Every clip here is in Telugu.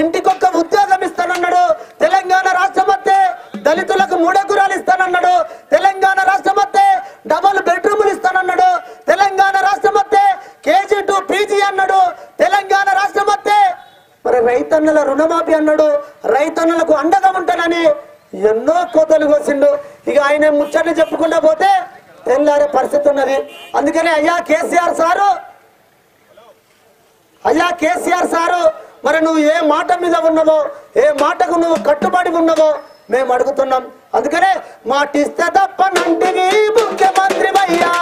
ఇంటికొక్క ఉద్యోగం ఇస్తానన్నాడు తెలంగాణ రాష్ట్రమొత్తే దళితులకు మూడు ఎకరాలు ఇస్తానన్నాడు తెలంగాణ రాష్ట్రమొత్తే డబుల్ బెడ్రూములు ఇస్తానన్నాడు తెలంగాణ రాష్ట్రమొత్తే కేజీ టు పీజీ అన్నాడు తెలంగాణ రాష్ట్రమొత్తే మరి రైతన్నల రుణమాఫీ అన్నాడు రైతన్నలకు అండగా ఉంటానని ఎన్నో కోతలు కోసిండు ఇక ఆయన ముచ్చట్లు చెప్పుకుంటా పోతే తెల్లారే పరిస్థితి ఉన్నది అందుకనే అయ్యా కేసీఆర్ సారు మరి నువ్వు ఏ మాట మీద ఉన్నావో ఏ మాటకు నువ్వు కట్టుబడి ఉన్నావో మేము అడుగుతున్నాం అందుకనే మాటిస్తే తప్ప నంటివి ముఖ్యమంత్రి అయ్యా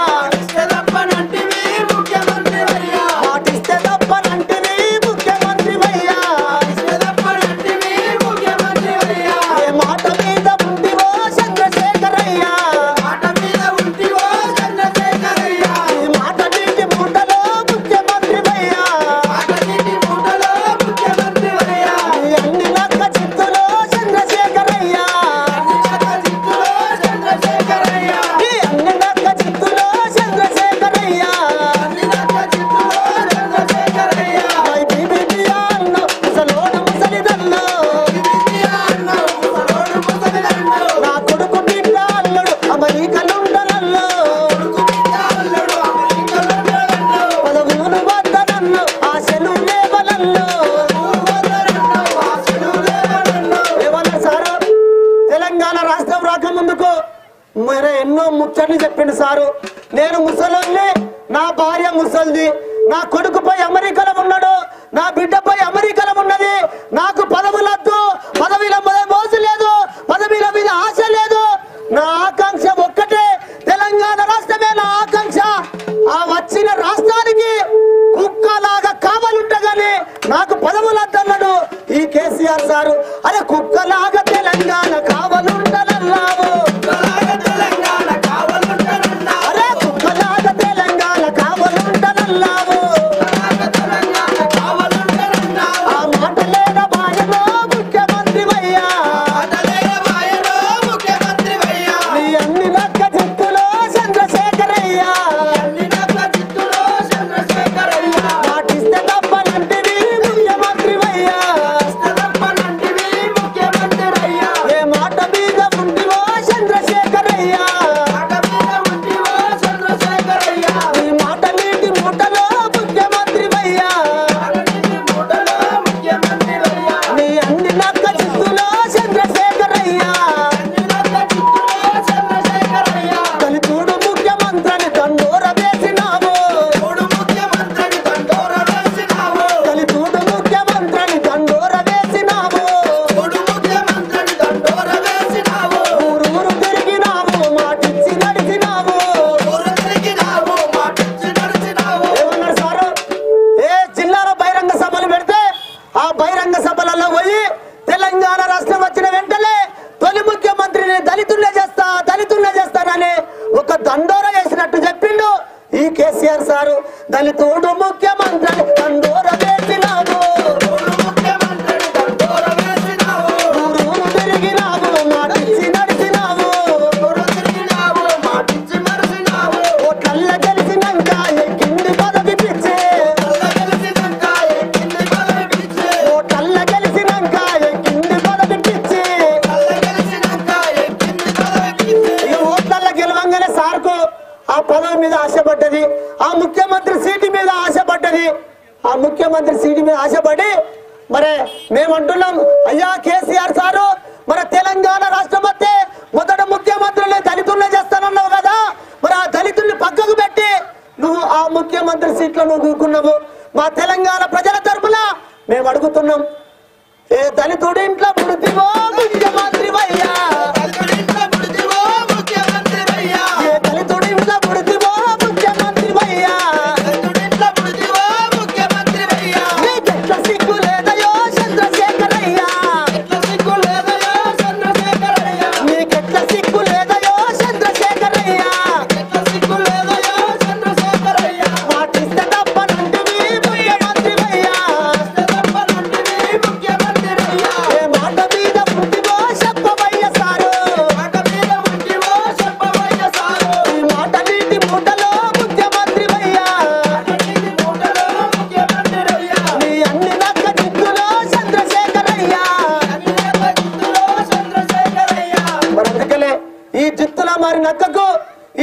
జిత్తులా మారిన అక్కకు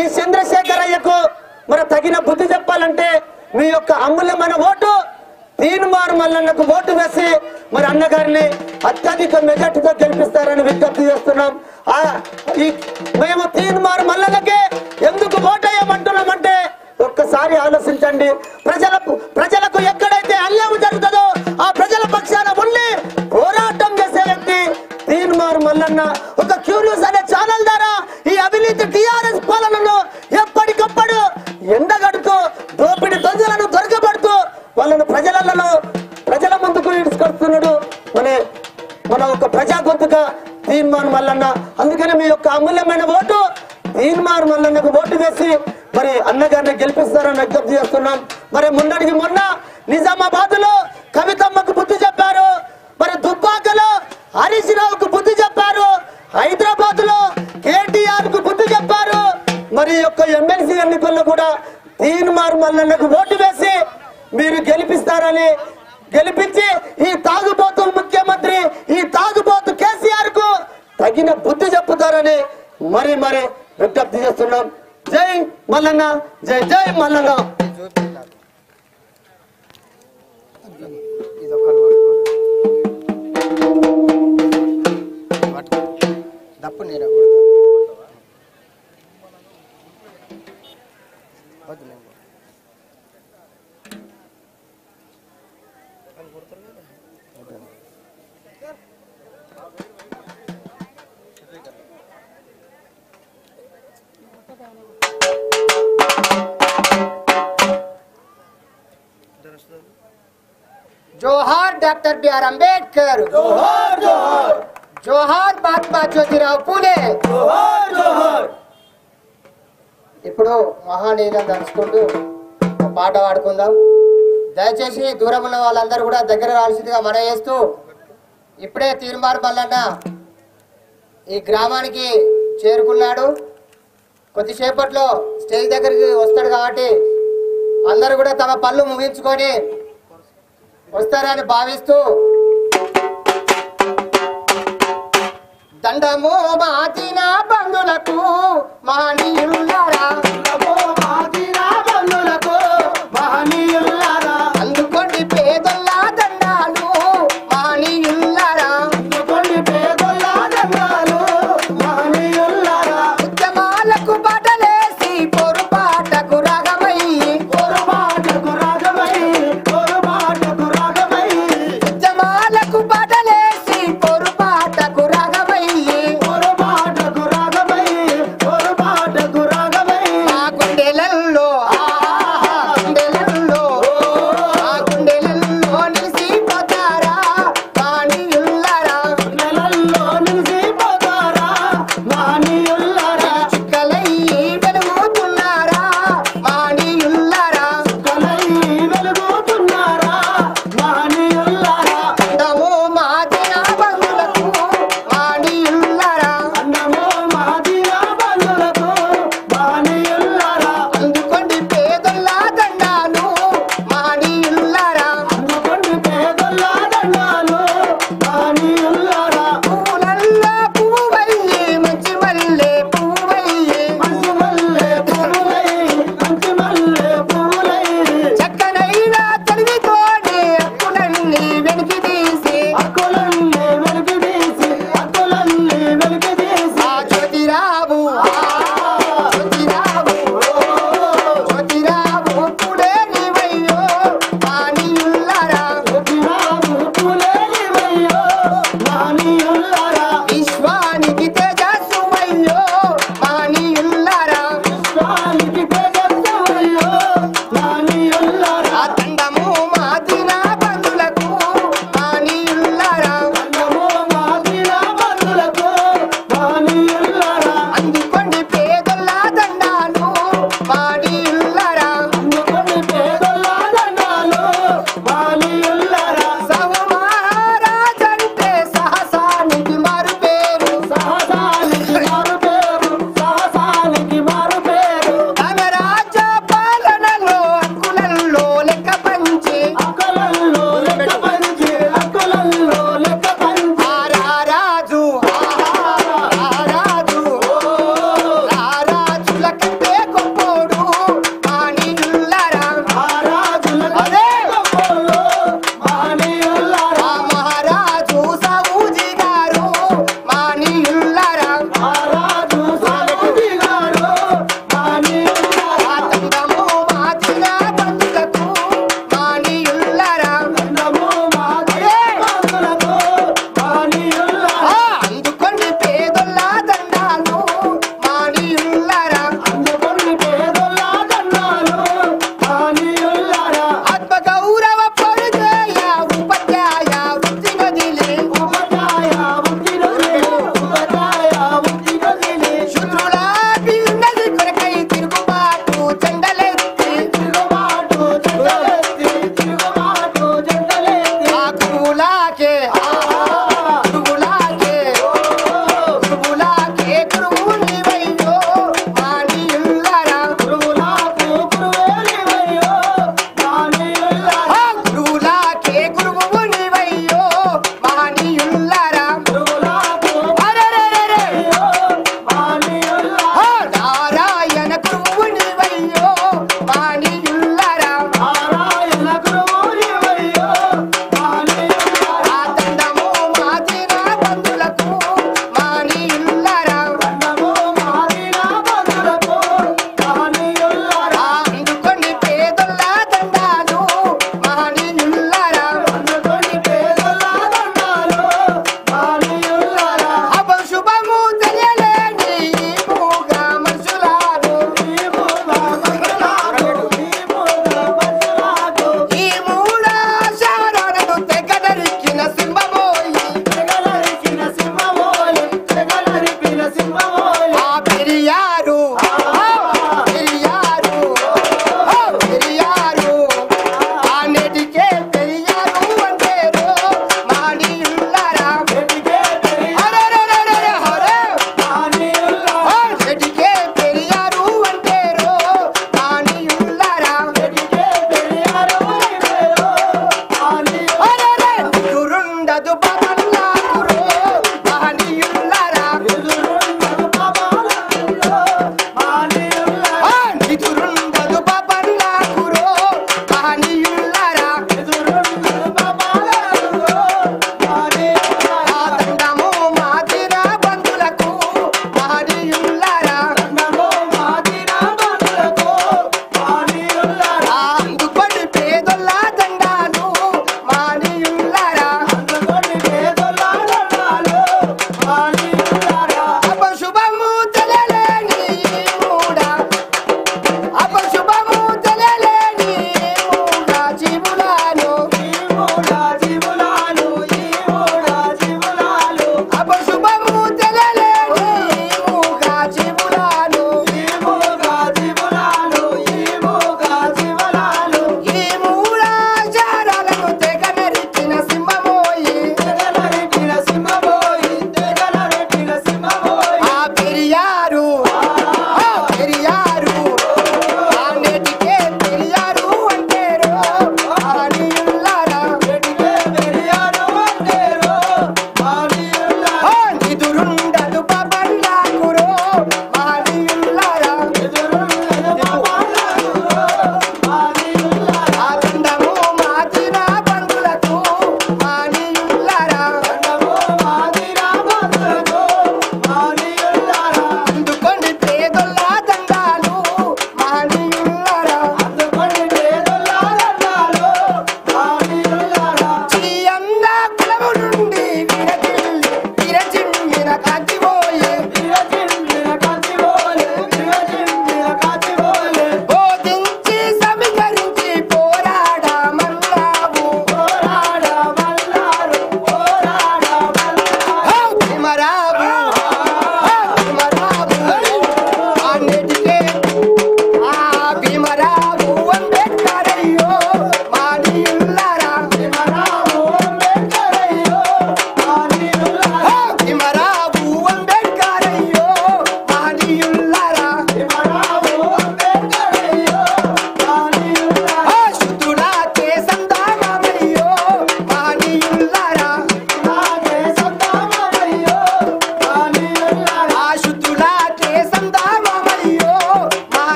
ఈ చంద్రశేఖరయ్యకు మరి తగిన బుద్ధి చెప్పాలంటే మీ యొక్క అమూల్యమైన ఓటు తీన్మార్ మల్లన్నకు ఓటు వేసి మరి అన్నగారిని అత్యధిక మెజార్టీతో గెలిపిస్తారని విజ్ఞప్తి చేస్తున్నాం. మేము తీన్మార్ మల్లన్నకే ఎందుకు ఓటు వేయమంటున్నామంటే ఒక్కసారి ఆలోచించండి. ప్రజలకు ఎక్కడైతే అన్యాయం జరుగుతుందో ఆ ప్రజల పక్షాన ఉండి పోరాటం చేసే వ్యక్తి తీన్మార్ మల్లన్న. ఒక క్యూరియస్ అనే ఛానల్ ద్వారా ఈ అవినీతి టిఆర్ఎస్ పాలనను ఎప్పటికప్పుడు ఎండగడుతూ దోపిడి దొంగలను దొరకబడుతూ వాళ్ళను ప్రజల ముందుకు ఈడ్చుకొస్తున్నాడు మన ఒక ప్రజా గొంతుగా తీన్మార్ మల్లన్న. అందుకని మీ యొక్క అమూల్యమైన ఓటు తీన్మార్ మల్లన్నకు ఓటు వేసి మరి అన్నగారిని గెలిపిస్తారని విజ్ఞప్తి చేస్తున్నాం. మరి మొన్నటికి మొన్న నిజామాబాద్ లో కవితమ్మకు బుద్ధి చెప్పారు, మరి దుబ్బాకలో హరీష్ రావుకు బుద్ధి చెప్పారు, హైదరాబాద్ లో కేటీఆర్ కు బుద్ధి చెప్పారు. మరి యొక్క ఎమ్మెల్సీ ఎన్నికల్లో కూడా తీన్మార్ మల్లన్నకు ఓటు వేసి మీరు గెలిపిస్తారని గెలిపించి ఈ తాగుబోతు ముఖ్యమంత్రి ఈ తాగుబోతు కేసీఆర్ కు తగిన బుద్ధి చెప్పుతారని మరి విజ్ఞప్తి చేస్తున్నాం. జై మల్లన్న, జై జై మల్లన్న. जोहार डॉक्टर बी आर अम्बेडकर, जोहार जोहार, जोहार महात्मा ज्योतिराव फुले, जोहार जोहार. ఇప్పుడు మహానీయులను దర్శించుకుంటూ పాట పాడుకుందాం. దయచేసి దూరం ఉన్న వాళ్ళందరూ కూడా దగ్గర రావాల్సిందిగా మనం చేస్తూ ఇప్పుడే తీన్మార్ మల్లన్న ఈ గ్రామానికి చేరుకున్నాడు. కొద్దిసేపట్లో స్టేజ్ దగ్గరికి వస్తాడు కాబట్టి అందరూ కూడా తమ పళ్ళు ముగించుకొని వస్తారని భావిస్తూ దండము బాచిన బంధులకు మహనీయులారా, దండము బాచిన బంధులకు మహనీయులారా, అందుకోండి పేదొల్ల దండాలు మహనీయులారా, అందుకోండి పేదొల్ల దండాలు మహనీయులారా, ఉద్యమాలకు బటలేసి పొరుపాటకు రాగమయ్యి, పొరుపాటకు రాగమయ్యి, పొరుపాటకు రాగమయ్యి, ఉద్యమాలకు బటలేసి పొరుపాటకు రాగమయ్యి, పొరపాటకు రాగమయ్యి, పొరపాటకు రాగ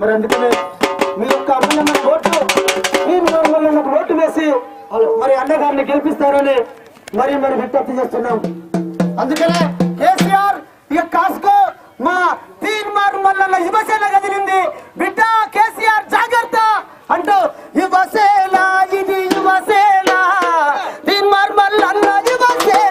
మరి అందుకనే మీ యొక్క అమూల్యమైన ఓటు ఈ మనంగలన ఓటు వేసి మరి అన్నగారిని గెలిపిస్తారని మరి మరి విజ్ఞప్తి చేస్తున్నాం. అందుకనే కేసీఆర్ ఈ కాస్కో మా తీన్మార్ మల్లన్న యువసేన గదిలింది బిడ్డ కేసీఆర్ జాగర్త అంటూ యువసేన ఇది యువసేన తీన్మార్ మల్లన్న యువసేన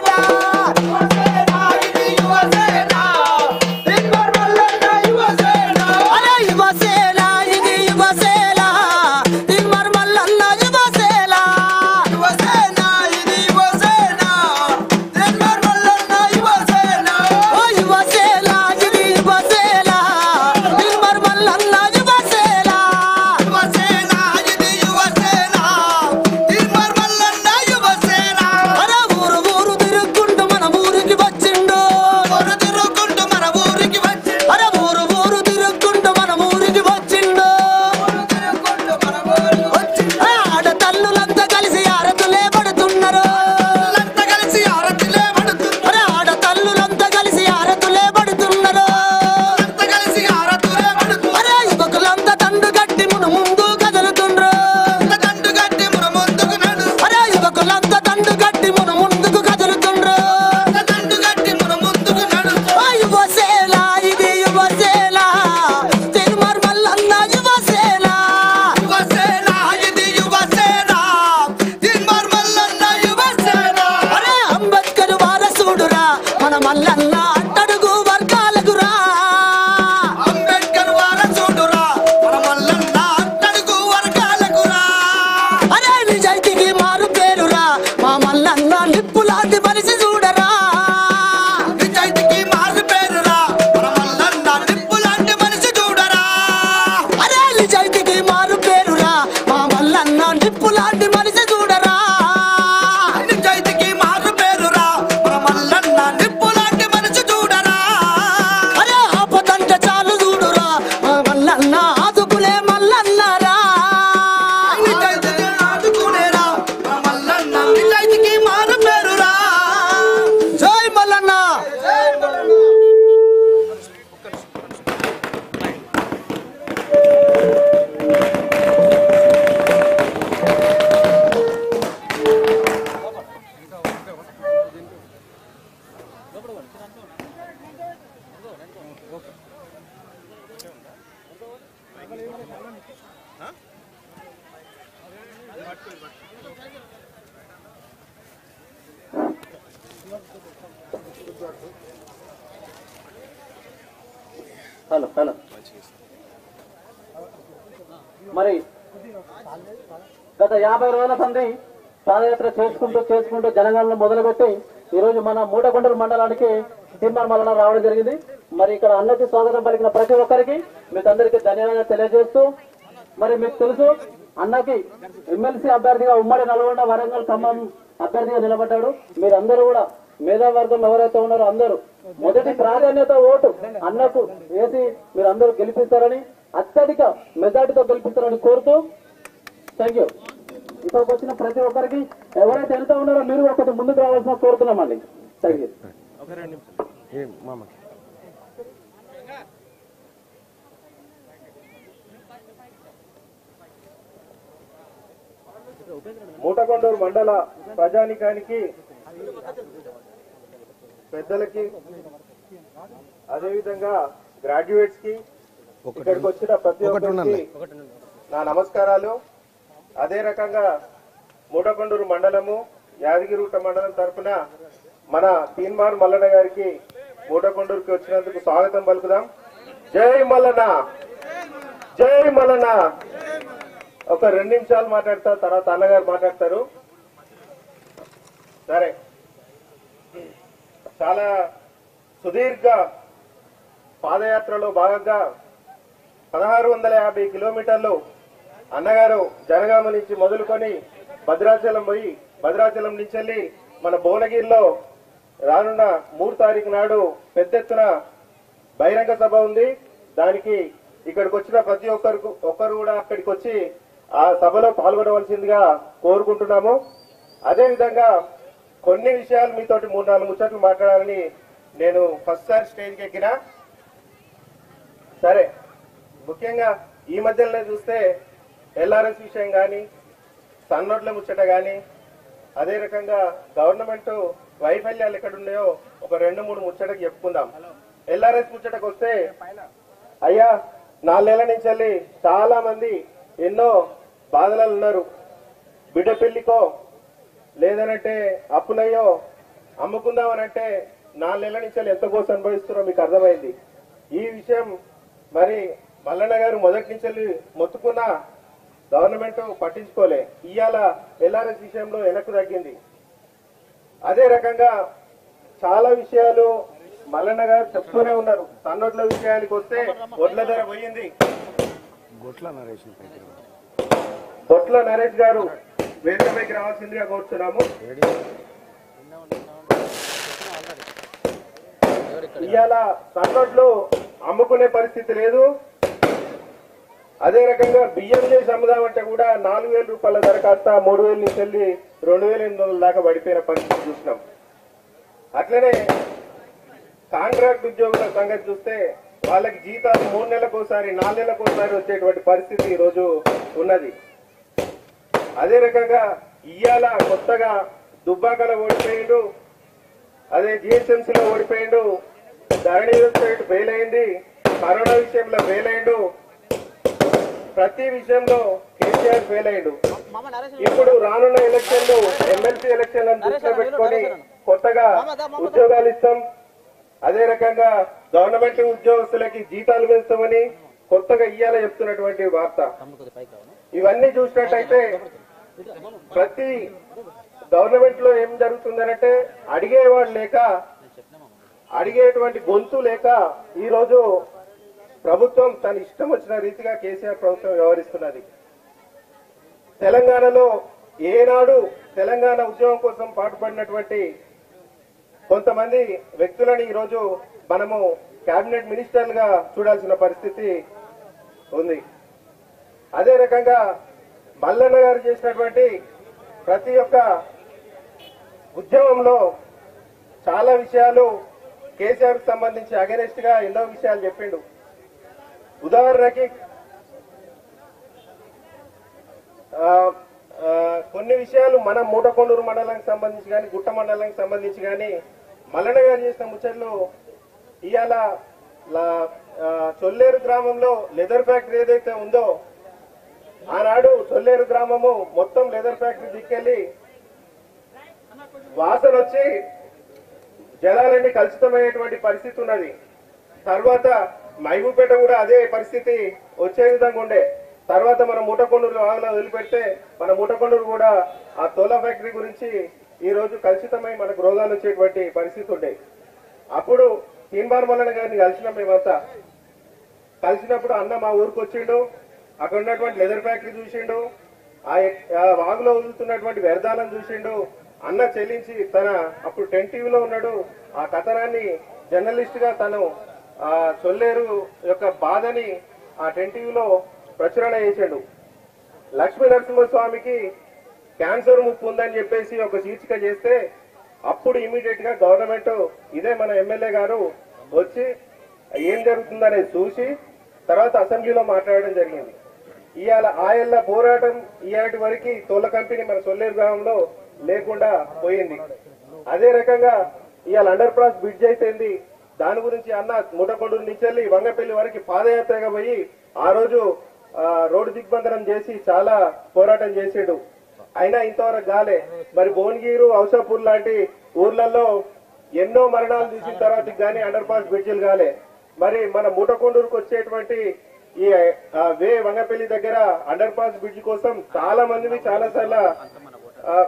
మరి గత 50 రోజుల సంధి పాదయాత్ర చేసుకుంటూ జనగణన మొదలుపెట్టి ఈ రోజు మన మోటకొండూరు మండలానికి తీన్మార్ మల్లన్న రావడం జరిగింది. మరి ఇక్కడ అన్నకి స్వాగతం పలికిన ప్రతి ఒక్కరికి మీకు అందరికీ ధన్యవాదాలు తెలియజేస్తూ మరి మీకు తెలుసు అన్నకి ఎమ్మెల్సీ అభ్యర్థిగా ఉమ్మడి నల్గొండ వరంగల్ ఖమ్మం అభ్యర్థిగా నిలబడ్డాడు. మీరందరూ కూడా మేధావర్గం ఎవరైతే ఉన్నారో అందరూ మొదటి ప్రాధాన్యత ఓటు అన్నకు వేసి మీరందరూ గెలిపిస్తారని అత్యధిక మెజార్టీతో గెలిపిస్తారని కోరుతూ థ్యాంక్ యూ. ఇక్కడికి వచ్చిన ప్రతి ఒక్కరికి ఎవరైతే వెళ్తా ఉన్నారో మీరు ఒకటి ముందుకు రావాల్సిన కోరుతున్నామండి. Thank you. మోటకొండూరు మండల ప్రజానికానికి పెద్దలకి అదేవిధంగా గ్రాడ్యుయేట్స్ కి ఇక్కడికి వచ్చిన ప్రతి ఒక్కరికి నా నమస్కారాలు. అదే రకంగా మోటకొండూరు మండలము యాదగిరిగుట్ట మండలం తరఫున మన తీన్మార్ మల్లన్న గారికి మోటకొండూరుకి వచ్చినందుకు స్వాగతం పలుకుదాం. జై మల్లన్న, జై మల్లన్న. ఒక 2 నిమిషాలు మాట్లాడతారు, తర్వాత అన్నగారు మాట్లాడతారు. సరే, చాలా సుదీర్ఘ పాదయాత్రలో భాగంగా 1650 కిలోమీటర్లు అన్నగారు జనగామ నుంచి మొదలుకొని భద్రాచలం పోయి, భద్రాచలం నుంచి వెళ్ళి మన భువనగిరిలో రానున్న 3 తారీఖు నాడు పెద్ద ఎత్తున బహిరంగ సభ ఉంది. దానికి ఇక్కడికి వచ్చిన ప్రతి ఒక్కరు కూడా అక్కడికి వచ్చి ఆ సభలో పాల్గొనవలసిందిగా కోరుకుంటున్నాము. అదేవిధంగా కొన్ని విషయాలు మీతోటి 3-4 ముచ్చట్లు మాట్లాడాలని నేను ఫస్ట్ సారి స్టేజ్కి ఎక్కినా. సరే, ముఖ్యంగా ఈ మధ్యనే చూస్తే ఎల్ఆర్ఎస్ విషయం గాని సన్నోట్ల ముచ్చట గాని అదే రకంగా గవర్నమెంట్ వైఫల్యాలు ఎక్కడ ఉన్నాయో ఒక రెండు మూడు ముచ్చటకి చెప్పుకుందాం. ఎల్ఆర్ఎస్ ముచ్చటకి వస్తే అయ్యా నాలుగేళ్ల నుంచి వెళ్ళి చాలా మంది ఎన్నో బాధలలో ఉన్నారు. బిడ్డ పెళ్లికో లేదనంటే అప్పులయ్యో అమ్ముకుందామనంటే నాలుగేళ్ల నుంచి వెళ్ళి ఎంత కోసం అనుభవిస్తున్నారో మీకు అర్థమైంది. ఈ విషయం మరి మల్లన్న గారు మొదటి నుంచి వెళ్ళి మొత్తుకున్న గవర్నమెంట్ పట్టించుకోలే. ఇవాళ ఎల్ఆర్ఎస్ విషయంలో వెనక్కు తగ్గింది. అదే రకంగా చాలా విషయాలు మల్లన్న గారు చెప్తూనే ఉన్నారు. సన్నోట్ల విషయానికి వస్తే ఒడ్ల ధర పోయింది. గొట్ల నరేష్ గారు వేదికపైకి రావాల్సిందిగా కోరుతున్నాము. ఇవాళ సన్నోట్లు అమ్ముకునే పరిస్థితి లేదు. అదే రకంగా బియ్యం చేసి అమ్ముదామంటే కూడా 4,000 రూపాయల ధర కాస్త 3,000 నుంచి వెళ్ళి 2,800 దాకా పడిపోయిన పరిస్థితి చూసినాం. అట్లనే కాంట్రాక్ట్ ఉద్యోగుల సంగతి చూస్తే వాళ్ళకి జీతాలు 3 నెలలకోసారి 4 నెలలకోసారి వచ్చేటువంటి పరిస్థితి ఈ రోజు ఉన్నది. అదే రకంగా ఇయ్యాల కొత్తగా దుబ్బాకలో ఓడిపోయిండు, అదే జిహెచ్ఎంసీలో ఓడిపోయిండు, ధరణి వెబ్సైట్ ఫెయిల్ అయింది, కరోనా విషయంలో ఫెయిల్ అయిండు, ప్రతి విషయంలో కేసీఆర్ ఫెయిల్ అయ్యాడు. ఇప్పుడు రానున్న ఎలక్షన్లు ఎమ్మెల్సీ ఎలక్షన్లను దృష్టిలో పెట్టుకొని కొత్తగా ఉద్యోగాలు ఇస్తాం, అదే రకంగా గవర్నమెంట్ ఉద్యోగస్తులకి జీతాలు పెంచుతామని కొత్తగా ఇయ్యాల చెప్తున్నటువంటి వార్త. ఇవన్నీ చూసినట్టయితే ప్రతి గవర్నమెంట్ లో ఏం జరుగుతుందనంటే అడిగేవాడు లేక, అడిగేటువంటి గొంతు లేక ఈరోజు ప్రభుత్వం తన ఇష్టం వచ్చిన రీతిగా కేసీఆర్ ప్రభుత్వం వ్యవహరిస్తున్నది. తెలంగాణలో ఏనాడు తెలంగాణ ఉద్యోగం కోసం పాటుపడినటువంటి కొంతమంది వ్యక్తులని ఈరోజు మనము కేబినెట్ మినిస్టర్లుగా చూడాల్సిన పరిస్థితి ఉంది. అదే రకంగా మల్లన్న గారు చేసినటువంటి ప్రతి ఒక్క ఉద్యమంలో చాలా విషయాలు కేసీఆర్ కు సంబంధించి అగెనెస్ట్ గా ఎన్నో విషయాలు చెప్పిండు. ఉదాహరణకి కొన్ని విషయాలు మన మోటకొండూరు మండలానికి సంబంధించి కానీ గుట్ట మండలానికి సంబంధించి కానీ మల్లన్న గారు చేసిన ముచ్చట్లు ఇవాళ చొల్లేరు గ్రామంలో లెదర్ ఫ్యాక్టరీ ఏదైతే ఉందో ఆనాడు చొల్లేరు గ్రామము మొత్తం లెదర్ ఫ్యాక్టరీ దిక్కెళ్ళి వాసన వచ్చి జలాలన్నీ కలుషితమయ్యేటువంటి పరిస్థితి ఉన్నది. తర్వాత మహబూబ్పేట కూడా అదే పరిస్థితి వచ్చే విధంగా ఉండే. తర్వాత మన మోటాకొండూరు వాగులో వదిలిపెడితే మన మోటాకొండూరు కూడా ఆ తోలా ఫ్యాక్టరీ గురించి ఈ రోజు కలుషితమై మనకు రోగాలు వచ్చేటువంటి పరిస్థితి ఉండే. అప్పుడు తీన్మార్ మల్లన్న గారిని కలిసినాం. మేమంతా కలిసినప్పుడు అన్న మా ఊరికి వచ్చిండు, అక్కడ ఉన్నటువంటి లెదర్ ఫ్యాక్టరీ చూసిండు, ఆ వాగులో వదులుతున్నటువంటి వ్యర్థాలను చూసిండు. అన్న చెల్లించి తన అప్పుడు 10 టీవీలో ఉన్నాడు, ఆ కథనాన్ని జర్నలిస్ట్ గా తను ఆ చొల్లేరు యొక్క బాధని ఆ 10 టీవీలో ప్రచురణ చేశాడు. లక్ష్మీ నరసింహస్వామికి క్యాన్సర్ ముప్పు ఉందని చెప్పేసి ఒక శీర్షిక చేస్తే అప్పుడు ఇమీడియట్ గా గవర్నమెంట్ ఇదే మన ఎమ్మెల్యే గారు వచ్చి ఏం జరుగుతుందనేది చూసి తర్వాత అసెంబ్లీలో మాట్లాడడం జరిగింది. ఇవాళ ఆయల్ల పోరాటం ఇవాటి వరకు తోల కంపెనీ మన చొల్లేరు గ్రామంలో లేకుండా పోయింది. అదే రకంగా ఇవాళ అండర్ పాస్ బ్రిడ్జ్ అయిపోయింది. దాని గురించి అన్న ముటకొండూరు నుంచి వెళ్ళి వంగపల్లి వరకు పాదయాత్రగా పోయి ఆ రోజు రోడ్డు దిగ్బంధనం చేసి చాలా పోరాటం చేసాడు. అయినా ఇంతవరకు గాలే. మరి భువనగిరి ఔషాపూర్ లాంటి ఊర్లలో ఎన్నో మరణాలు తీసిన తర్వాత గానీ అండర్ పాస్ బ్రిడ్జిలు గాలే. మరి మన ముటకొండూరుకు వచ్చేటువంటి ఈ వే వంగపల్లి దగ్గర అండర్ పాస్ బ్రిడ్జ్ కోసం చాలా మందిని చాలాసార్లు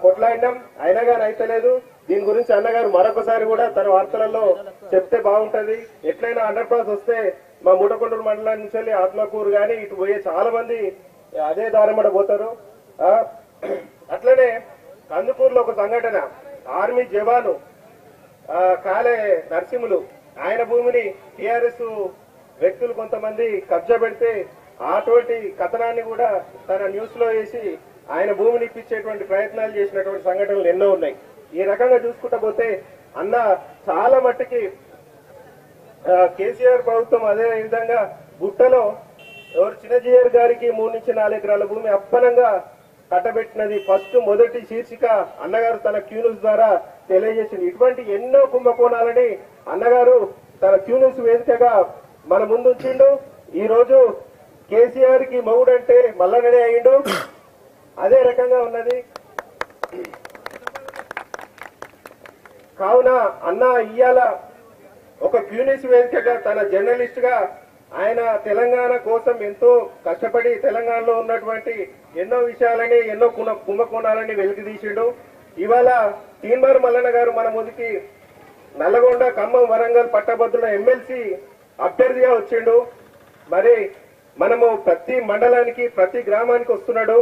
కొట్లాడినాం, అయినా గానీ అయితలేదు. దీని గురించి అన్నగారు మరొకసారి కూడా తన వార్తలలో చెప్తే బాగుంటది. ఎట్లయినా అండర్ పాస్ వస్తే మా ముటకొండూరు మండలాన్ని నుంచి వెళ్ళి ఆత్మకూరు గానీ ఇటు పోయే చాలా మంది అదే దారిమడ పోతారు. అట్లనే కందుకూరులో ఒక సంఘటన, ఆర్మీ జవాను కాలే నరసింహులు ఆయన భూమిని టీఆర్ఎస్ వ్యక్తులు కొంతమంది కబ్జా పెడితే అటువంటి కథనాన్ని కూడా తన న్యూస్ లో వేసి ఆయన భూమిని ఇప్పించేటువంటి ప్రయత్నాలు చేసినటువంటి సంఘటనలు ఎన్నో ఉన్నాయి. ఈ రకంగా చూసుకుంటా పోతే అన్న చాలా మట్టుకి కేసీఆర్ ప్రభుత్వం అదే విధంగా గుట్టలో ఎవరు చిన్నజీయర్ గారికి 3 నుంచి 4 ఎకరాల భూమి అప్పనంగా కట్టబెట్టినది ఫస్ట్ మొదటి శీర్షిక అన్నగారు తన క్యూనూస్ ద్వారా తెలియజేసింది. ఇటువంటి ఎన్నో కుంభకోణాలని అన్నగారు తన క్యూనూస్ వేదికగా మన ముందుంచిండు. ఈ రోజు కేసీఆర్ కి మౌడంటే మల్లనడే అయ్యిండు. అదే రకంగా ఉన్నది. కావున అన్న ఇయాల ఒక క్యూనూస్ వేదికగా తన జర్నలిస్ట్ గా ఆయన తెలంగాణ కోసం ఎంతో కష్టపడి తెలంగాణలో ఉన్నటువంటి ఎన్నో విషయాలని ఎన్నో కుంభకోణాలని వెలికితీసిండు. ఇవాళ తీన్మార్ మల్లన్న గారు మన ముందుకి నల్లగొండ ఖమ్మం వరంగల్ పట్టభద్రుల ఎమ్మెల్సీ అభ్యర్థిగా వచ్చిండు. మరి మనము ప్రతి మండలానికి ప్రతి గ్రామానికి వస్తున్నాడు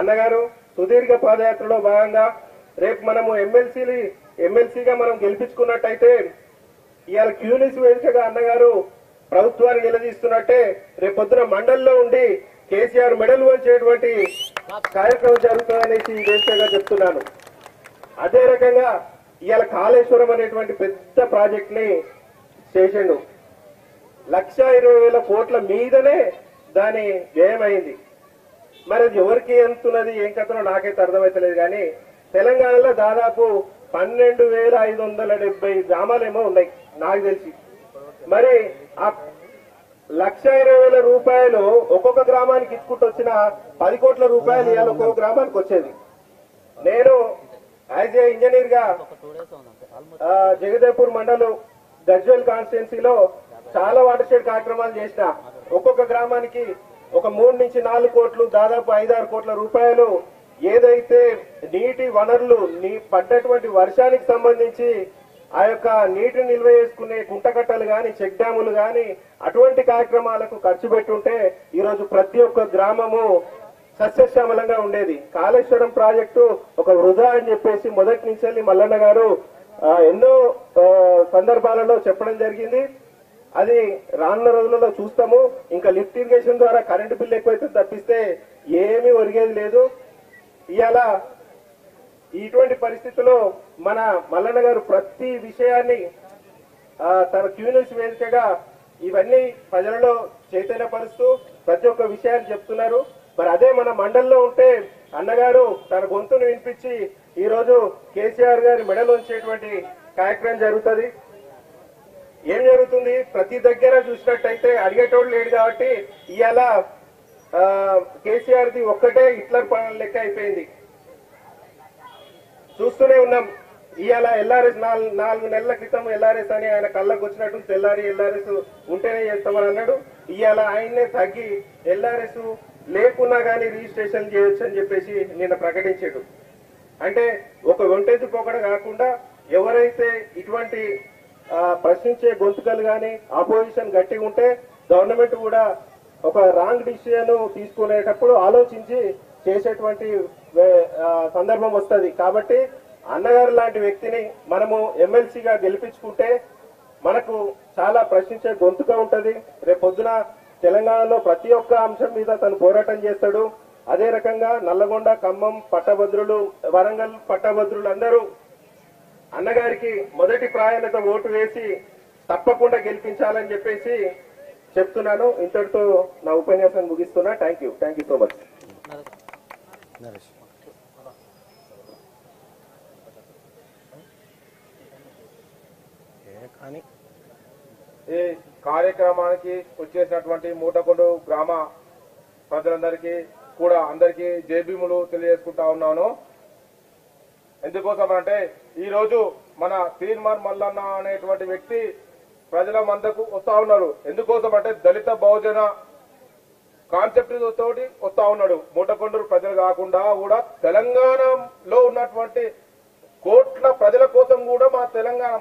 అన్నగారు. సుదీర్ఘ పాదయాత్రలో భాగంగా రేపు మనము ఎమ్మెల్సీగా మనం గెలిపించుకున్నట్టయితే ఇవాళ క్యూనిస్ వేదికగా అన్నగారు ప్రభుత్వాన్ని నిలదీస్తున్నట్టే రేపొద్దున మండల్లో ఉండి కేసీఆర్ మెడల్ వంచేటువంటి కార్యక్రమం జరుగుతుందనేసి వేదికగా చెప్తున్నాను. అదే రకంగా ఇవాళ కాళేశ్వరం అనేటువంటి పెద్ద ప్రాజెక్ట్ ని చేసిండు. 1,20,000 కోట్ల మీదనే దాని వ్యయమైంది. మరి అది ఎవరికి ఎంతున్నది ఏం కథనో నాకైతే అర్థమైతలేదు. కానీ తెలంగాణలో దాదాపు 12,570 గ్రామాలేమో ఉన్నాయి నాకు తెలిసి. మరి ఆ 1,20,000 రూపాయలు ఒక్కొక్క గ్రామానికి ఇచ్చుకుంటూ వచ్చిన 10 కోట్ల రూపాయలు ఇవాళ ఒక్కొక్క గ్రామానికి వచ్చేది. నేను యాజ్ ఏ ఇంజనీర్ గా జగదేపూర్ మండలం గజ్వేల్ కాన్స్టిట్యున్సీలో చాలా వాటర్ షెడ్ కార్యక్రమాలు చేసిన. ఒక్కొక్క గ్రామానికి ఒక 3 నుంచి 4 కోట్లు దాదాపు 5-6 కోట్ల రూపాయలు ఏదైతే నీటి వనరులు పడ్డటువంటి వర్షానికి సంబంధించి ఆ యొక్క నీటిని నిల్వ చేసుకునే కుంటకట్టలు గాని చెక్ డ్యాములు గాని అటువంటి కార్యక్రమాలకు ఖర్చు పెట్టుంటే ఈ రోజు ప్రతి ఒక్క గ్రామము సస్యశ్యామలంగా ఉండేది. కాళేశ్వరం ప్రాజెక్టు ఒక వృధా అని చెప్పేసి మొదటి నుంచి మల్లన్న గారు ఎన్నో సందర్భాలలో చెప్పడం జరిగింది. అది రానున్న రోజులలో చూస్తాము. ఇంకా లిఫ్ట్ ఇరిగేషన్ ద్వారా కరెంటు బిల్లు ఎక్కువైతే తప్పిస్తే ఏమీ ఒరిగేది లేదు. ఇవాళ ఇటువంటి పరిస్థితుల్లో మన మల్లన్న గారు ప్రతి విషయాన్ని తన క్యూనిస్ వేదికగా ఇవన్నీ ప్రజలలో చైతన్యపరుస్తూ ప్రతి ఒక్క విషయాన్ని చెప్తున్నారు. మరి అదే మన మండల్లో ఉంటే అన్నగారు తన గొంతును వినిపించి ఈ రోజు కేసీఆర్ గారి మెడల్ ఉంచేటువంటి కార్యక్రమం జరుగుతుంది. ఏం జరుగుతుంది ప్రతి దగ్గర చూసినట్టయితే అడిగేటోడు లేడు కాబట్టి ఇవాళ కేసీఆర్ ది ఒక్కటే హిట్లర్ పనుల లెక్క అయిపోయింది. చూస్తూనే ఉన్నాం. ఇవాళ ఎల్ఆర్ఎస్ 4 నెలల క్రితం ఎల్ఆర్ఎస్ అని ఆయన కళ్ళకు వచ్చినట్టు తెల్లారి ఎల్ఆర్ఎస్ ఉంటేనే చేస్తామని అన్నాడు. ఇవాళ ఆయన్నే తగ్గి ఎల్ఆర్ఎస్ లేకున్నా కానీ రిజిస్ట్రేషన్ చేయొచ్చు అని చెప్పేసి నిన్న ప్రకటించాడు. అంటే ఒక ఒంటేది పోకడ కాకుండా ఎవరైతే ఇటువంటి ప్రశ్నించే గొంతుకలు కానీ ఆపోజిషన్ గట్టిగా ఉంటే గవర్నమెంట్ కూడా ఒక రాంగ్ డిసిషన్ తీసుకునేటప్పుడు ఆలోచించి చేసేటువంటి సందర్భం వస్తుంది. కాబట్టి అన్నగారు లాంటి వ్యక్తిని మనము ఎమ్మెల్సీగా గెలిపించుకుంటే మనకు చాలా ప్రశ్నించే గొంతుగా ఉంటుంది. రేపొద్దున తెలంగాణలో ప్రతి ఒక్క అంశం మీద తను పోరాటం చేస్తాడు. అదే రకంగా నల్లగొండ ఖమ్మం పట్టభద్రులు వరంగల్ పట్టభద్రులందరూ అన్నగారికి మొదటి ప్రాధాన్యత ఓటు వేసి తప్పకుండా గెలిపించాలని చెప్పేసి చెప్తున్నాను. ఇంతటితో నా ఉపన్యాసాన్ని ముగిస్తున్నా. Thank you so much. ఈ కార్యక్రమానికి వచ్చేసినటువంటి మోటకొండు గ్రామ ప్రజలందరికీ కూడా అందరికీ జేబీములు తెలియజేసుకుంటా ఉన్నాను. ఎందుకోసం అంటే ఈరోజు మన తీన్మార్ మల్లన్న అనేటువంటి వ్యక్తి ప్రజల మందకు వస్తా ఉన్నారు. ఎందుకోసం అంటే దళిత బహుజన కాన్సెప్ట్ తోటి వస్తా ఉన్నాడు. మోటకొండూరు ప్రజలు కాకుండా కూడా తెలంగాణలో ఉన్నటువంటి కోట్ల ప్రజల కోసం కూడా మా తెలంగాణ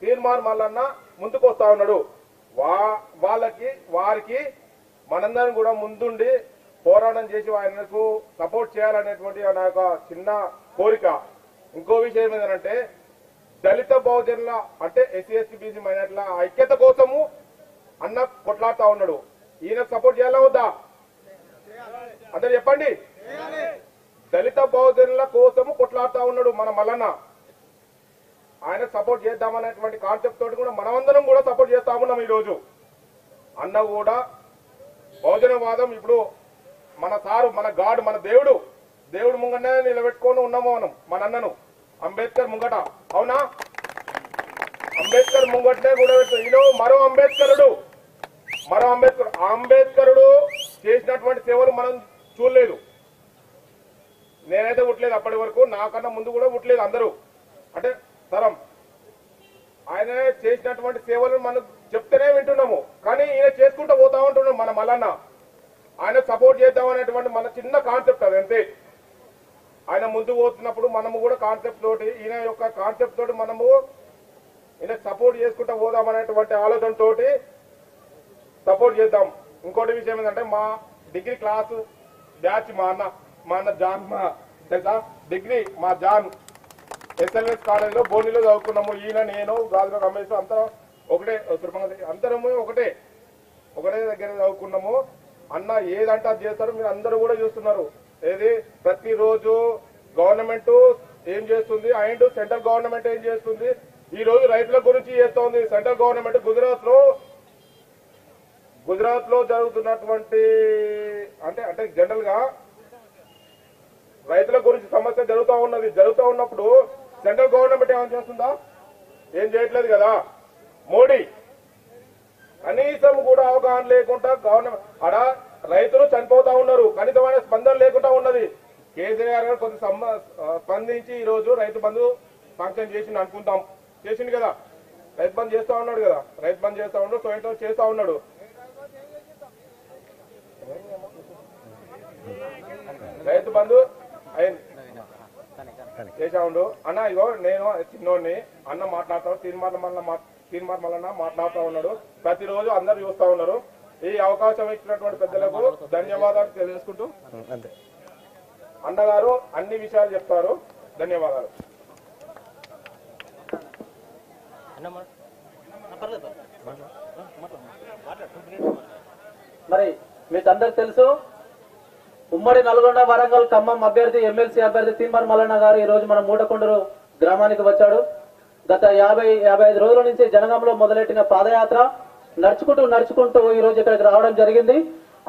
తీన్మార్ మల్లన్న ముందుకు వస్తా ఉన్నాడు. వారికి మనందరం కూడా ముందుండి పోరాటం చేసి ఆయనకు సపోర్ట్ చేయాలనేటువంటి నా యొక్క చిన్న కోరిక. ఇంకో విషయం ఏంటంటే దళిత బహుజనుల అంటే ఎస్సీ ఎస్టీ బీసీ మైనార్టీల ఐక్యత కోసము అన్న కొట్లాడుతా ఉన్నాడు. ఈయన సపోర్ట్ చేయాలా వద్దా అంటే చెప్పండి. దళిత బహుజనుల కోసము కొట్లాడుతా ఉన్నాడు మన మల్లన్న. ఆయన సపోర్ట్ చేద్దామనేటువంటి కాన్సెప్ట్ తోటి కూడా మనమందరం కూడా సపోర్ట్ చేస్తా ఉన్నాం. ఈరోజు అన్న కూడా భోజనవాదం ఇప్పుడు మన సారు మన గాడ్ మన దేవుడు దేవుడు ముంగనే నిలబెట్టుకొని ఉన్నాము మనం మన అన్నను అంబేద్కర్ ముంగట అవునా అంబేద్కర్ ముంగటే కూడా ఈలో మరో అంబేద్కరుడు చేసినటువంటి సేవలు మనం చూడలేదు నేనైతే ఉట్లేదు అప్పటి వరకు నాకన్నా ముందు కూడా ఉట్లేదు అందరూ అంటే తరం ఆయన చేసినటువంటి సేవలు మనం చెప్తేనే వింటున్నాము కానీ ఈయన చేసుకుంటూ పోతా ఉంటున్నాం మన మల్లన్న ఆయన సపోర్ట్ చేద్దాం అనేటువంటి మన చిన్న కాన్సెప్ట్ అదంతే ఆయన ముందు పోతున్నప్పుడు మనము కూడా కాన్సెప్ట్ తోటి ఈయన యొక్క కాన్సెప్ట్ తోటి మనము ఈయన సపోర్ట్ చేసుకుంటూ పోదాం అనేటువంటి ఆలోచనతో సపోర్ట్ చేద్దాం ఇంకోటి విషయం ఏంటంటే మా డిగ్రీ క్లాసు బ్యాచ్ మా అన్న జాన్ మా తెలుసా డిగ్రీ మా జాన్ ఎస్ఎల్ఎస్ కాలేజ్లో బోనిలో చదువుకున్నాము ఈయన నేను రాజుగా రమేష్ అంతా ఒకటే అందరము ఒకటే దగ్గర చదువుకున్నాము అన్న ఏదంటే అది చేస్తారు మీరు అందరూ కూడా చూస్తున్నారు ఏది ప్రతిరోజు గవర్నమెంట్ ఏం చేస్తుంది అండ్ సెంట్రల్ గవర్నమెంట్ ఏం చేస్తుంది ఈ రోజు రైతుల గురించి చేస్తోంది సెంట్రల్ గవర్నమెంట్ గుజరాత్ లో జరుగుతున్నటువంటి అంటే జనరల్ గా రైతుల గురించి సమస్య జరుగుతూ ఉన్నప్పుడు సెంట్రల్ గవర్నమెంట్ ఏమైనా చేస్తుందా ఏం చేయట్లేదు కదా మోడీ కనీసం కూడా అవగాహన లేకుండా గవర్నమెంట్ అడ రైతులు చనిపోతా ఉన్నారు కనీసమైన స్పందన లేకుండా ఉన్నది కేసీఆర్ గారు కొంత స్పందించి ఈ రోజు రైతు బంధు శాంక్షన్ చేసింది అనుకుంటాం చేసింది కదా రైతు బంధు చేస్తా ఉన్నాడు స్వయంతో చేస్తా ఉన్నాడు రైతు బంధు అయింది చేశాడు అన్న ఇగో నేను చిన్నోడిని అన్న మాట్లాడతాను తీన్మార్ మల్లన్న మాట్లాడుతూ ఉన్నాడు ప్రతిరోజు అందరు చూస్తా ఉన్నారు ఈ అవకాశం ఇచ్చినటువంటి పెద్దలకు ధన్యవాదాలు తెలుసుకుంటూ అన్నగారు అన్ని విషయాలు చెప్తారు ధన్యవాదాలు మరి మీకు అందరికి తెలుసు ఉమ్మడి నల్గొండ వరంగల్ ఖమ్మం ఎమ్మెల్సీ అభ్యర్థి తీన్మార్ మల్లన్న గారు ఈ రోజు మన మోటకొండూరు గ్రామానికి వచ్చాడు గత 50-55 రోజుల నుంచి జనగాంలో మొదలెట్టిన పాదయాత్ర నడుచుకుంటూ ఈ రోజు ఇక్కడికి రావడం జరిగింది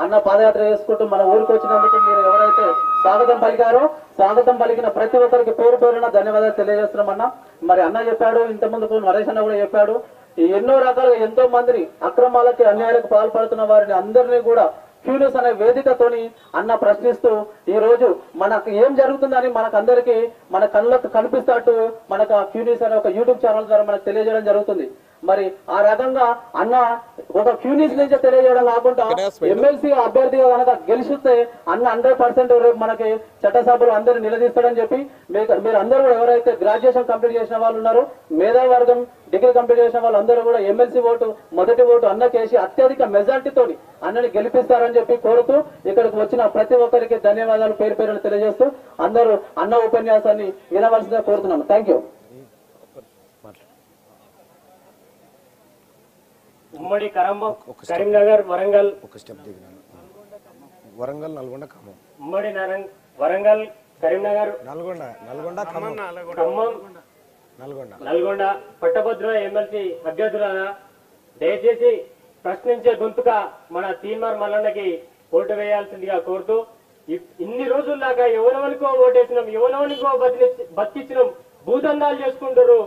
అన్న పాదయాత్ర చేసుకుంటూ మన ఊరికి వచ్చినందుకు మీరు ఎవరైతే స్వాగతం పలికిన ప్రతి ఒక్కరికి పేరున ధన్యవాదాలు తెలియజేస్తున్నామన్న మరి అన్న చెప్పాడు ఇంత ముందు నరేష్ అన్న కూడా చెప్పాడు ఎన్నో రకాలుగా ఎంతో మందిని అక్రమాలకి అన్యాయాలకు పాల్పడుతున్న వారిని అందరినీ కూడా క్యూనెస్ అనే వేదికతోని అన్న ప్రశ్నిస్తూ ఈ రోజు మనకు ఏం జరుగుతుందని మనకందరికీ మన కళ్ళకు కనిపిస్తూ మనకు ఆ క్యూనెస్ అనే ఒక యూట్యూబ్ ఛానల్ ద్వారా మనకు తెలియజేయడం జరుగుతుంది మరి ఆ రకంగా అన్న ఒక క్యూనీస్ నుంచి తెలియజేయడం కాకుండా ఎమ్మెల్సీ అభ్యర్థిగా కనుక గెలిచితే అన్న 100% రేపు మనకి చట్టసభలు అందరూ నిలదీస్తాడని చెప్పి మీరు అందరూ ఎవరైతే గ్రాడ్యుయేషన్ కంప్లీట్ చేసిన వాళ్ళు ఉన్నారో మేధావర్గం డిగ్రీ కంప్లీట్ చేసిన వాళ్ళందరూ కూడా ఎమ్మెల్సీ ఓటు మొదటి ఓటు అన్న చేసి అత్యధిక మెజార్టీతో అన్నని గెలిపిస్తారని చెప్పి కోరుతూ ఇక్కడికి వచ్చిన ప్రతి ఒక్కరికి ధన్యవాదాలు పేరు తెలియజేస్తూ అందరూ అన్న ఉపన్యాసాన్ని వినవలసిందిగా కోరుతున్నాను థ్యాంక్ యూ ఉమ్మడి కరీంనగర్ వరంగల్ నల్గొండ ఖమ్మం ఉమ్మడి వరంగల్ కరీంనగర్ నల్గొండ ఖమ్మం నల్గొండ పట్టభద్రుల ఎమ్మెల్సీ అభ్యర్థులను దయచేసి ప్రశ్నించే గొంతుగా మన తీన్మార్ మల్లన్నకి ఓటు వేయాల్సిందిగా కోరుతూ ఇన్ని రోజుల దాకా ఎవరెవరికో ఓటేసినాం ఎవరెవరికో బతికిచ్చినాం భూదందాలు చేసుకుంటారు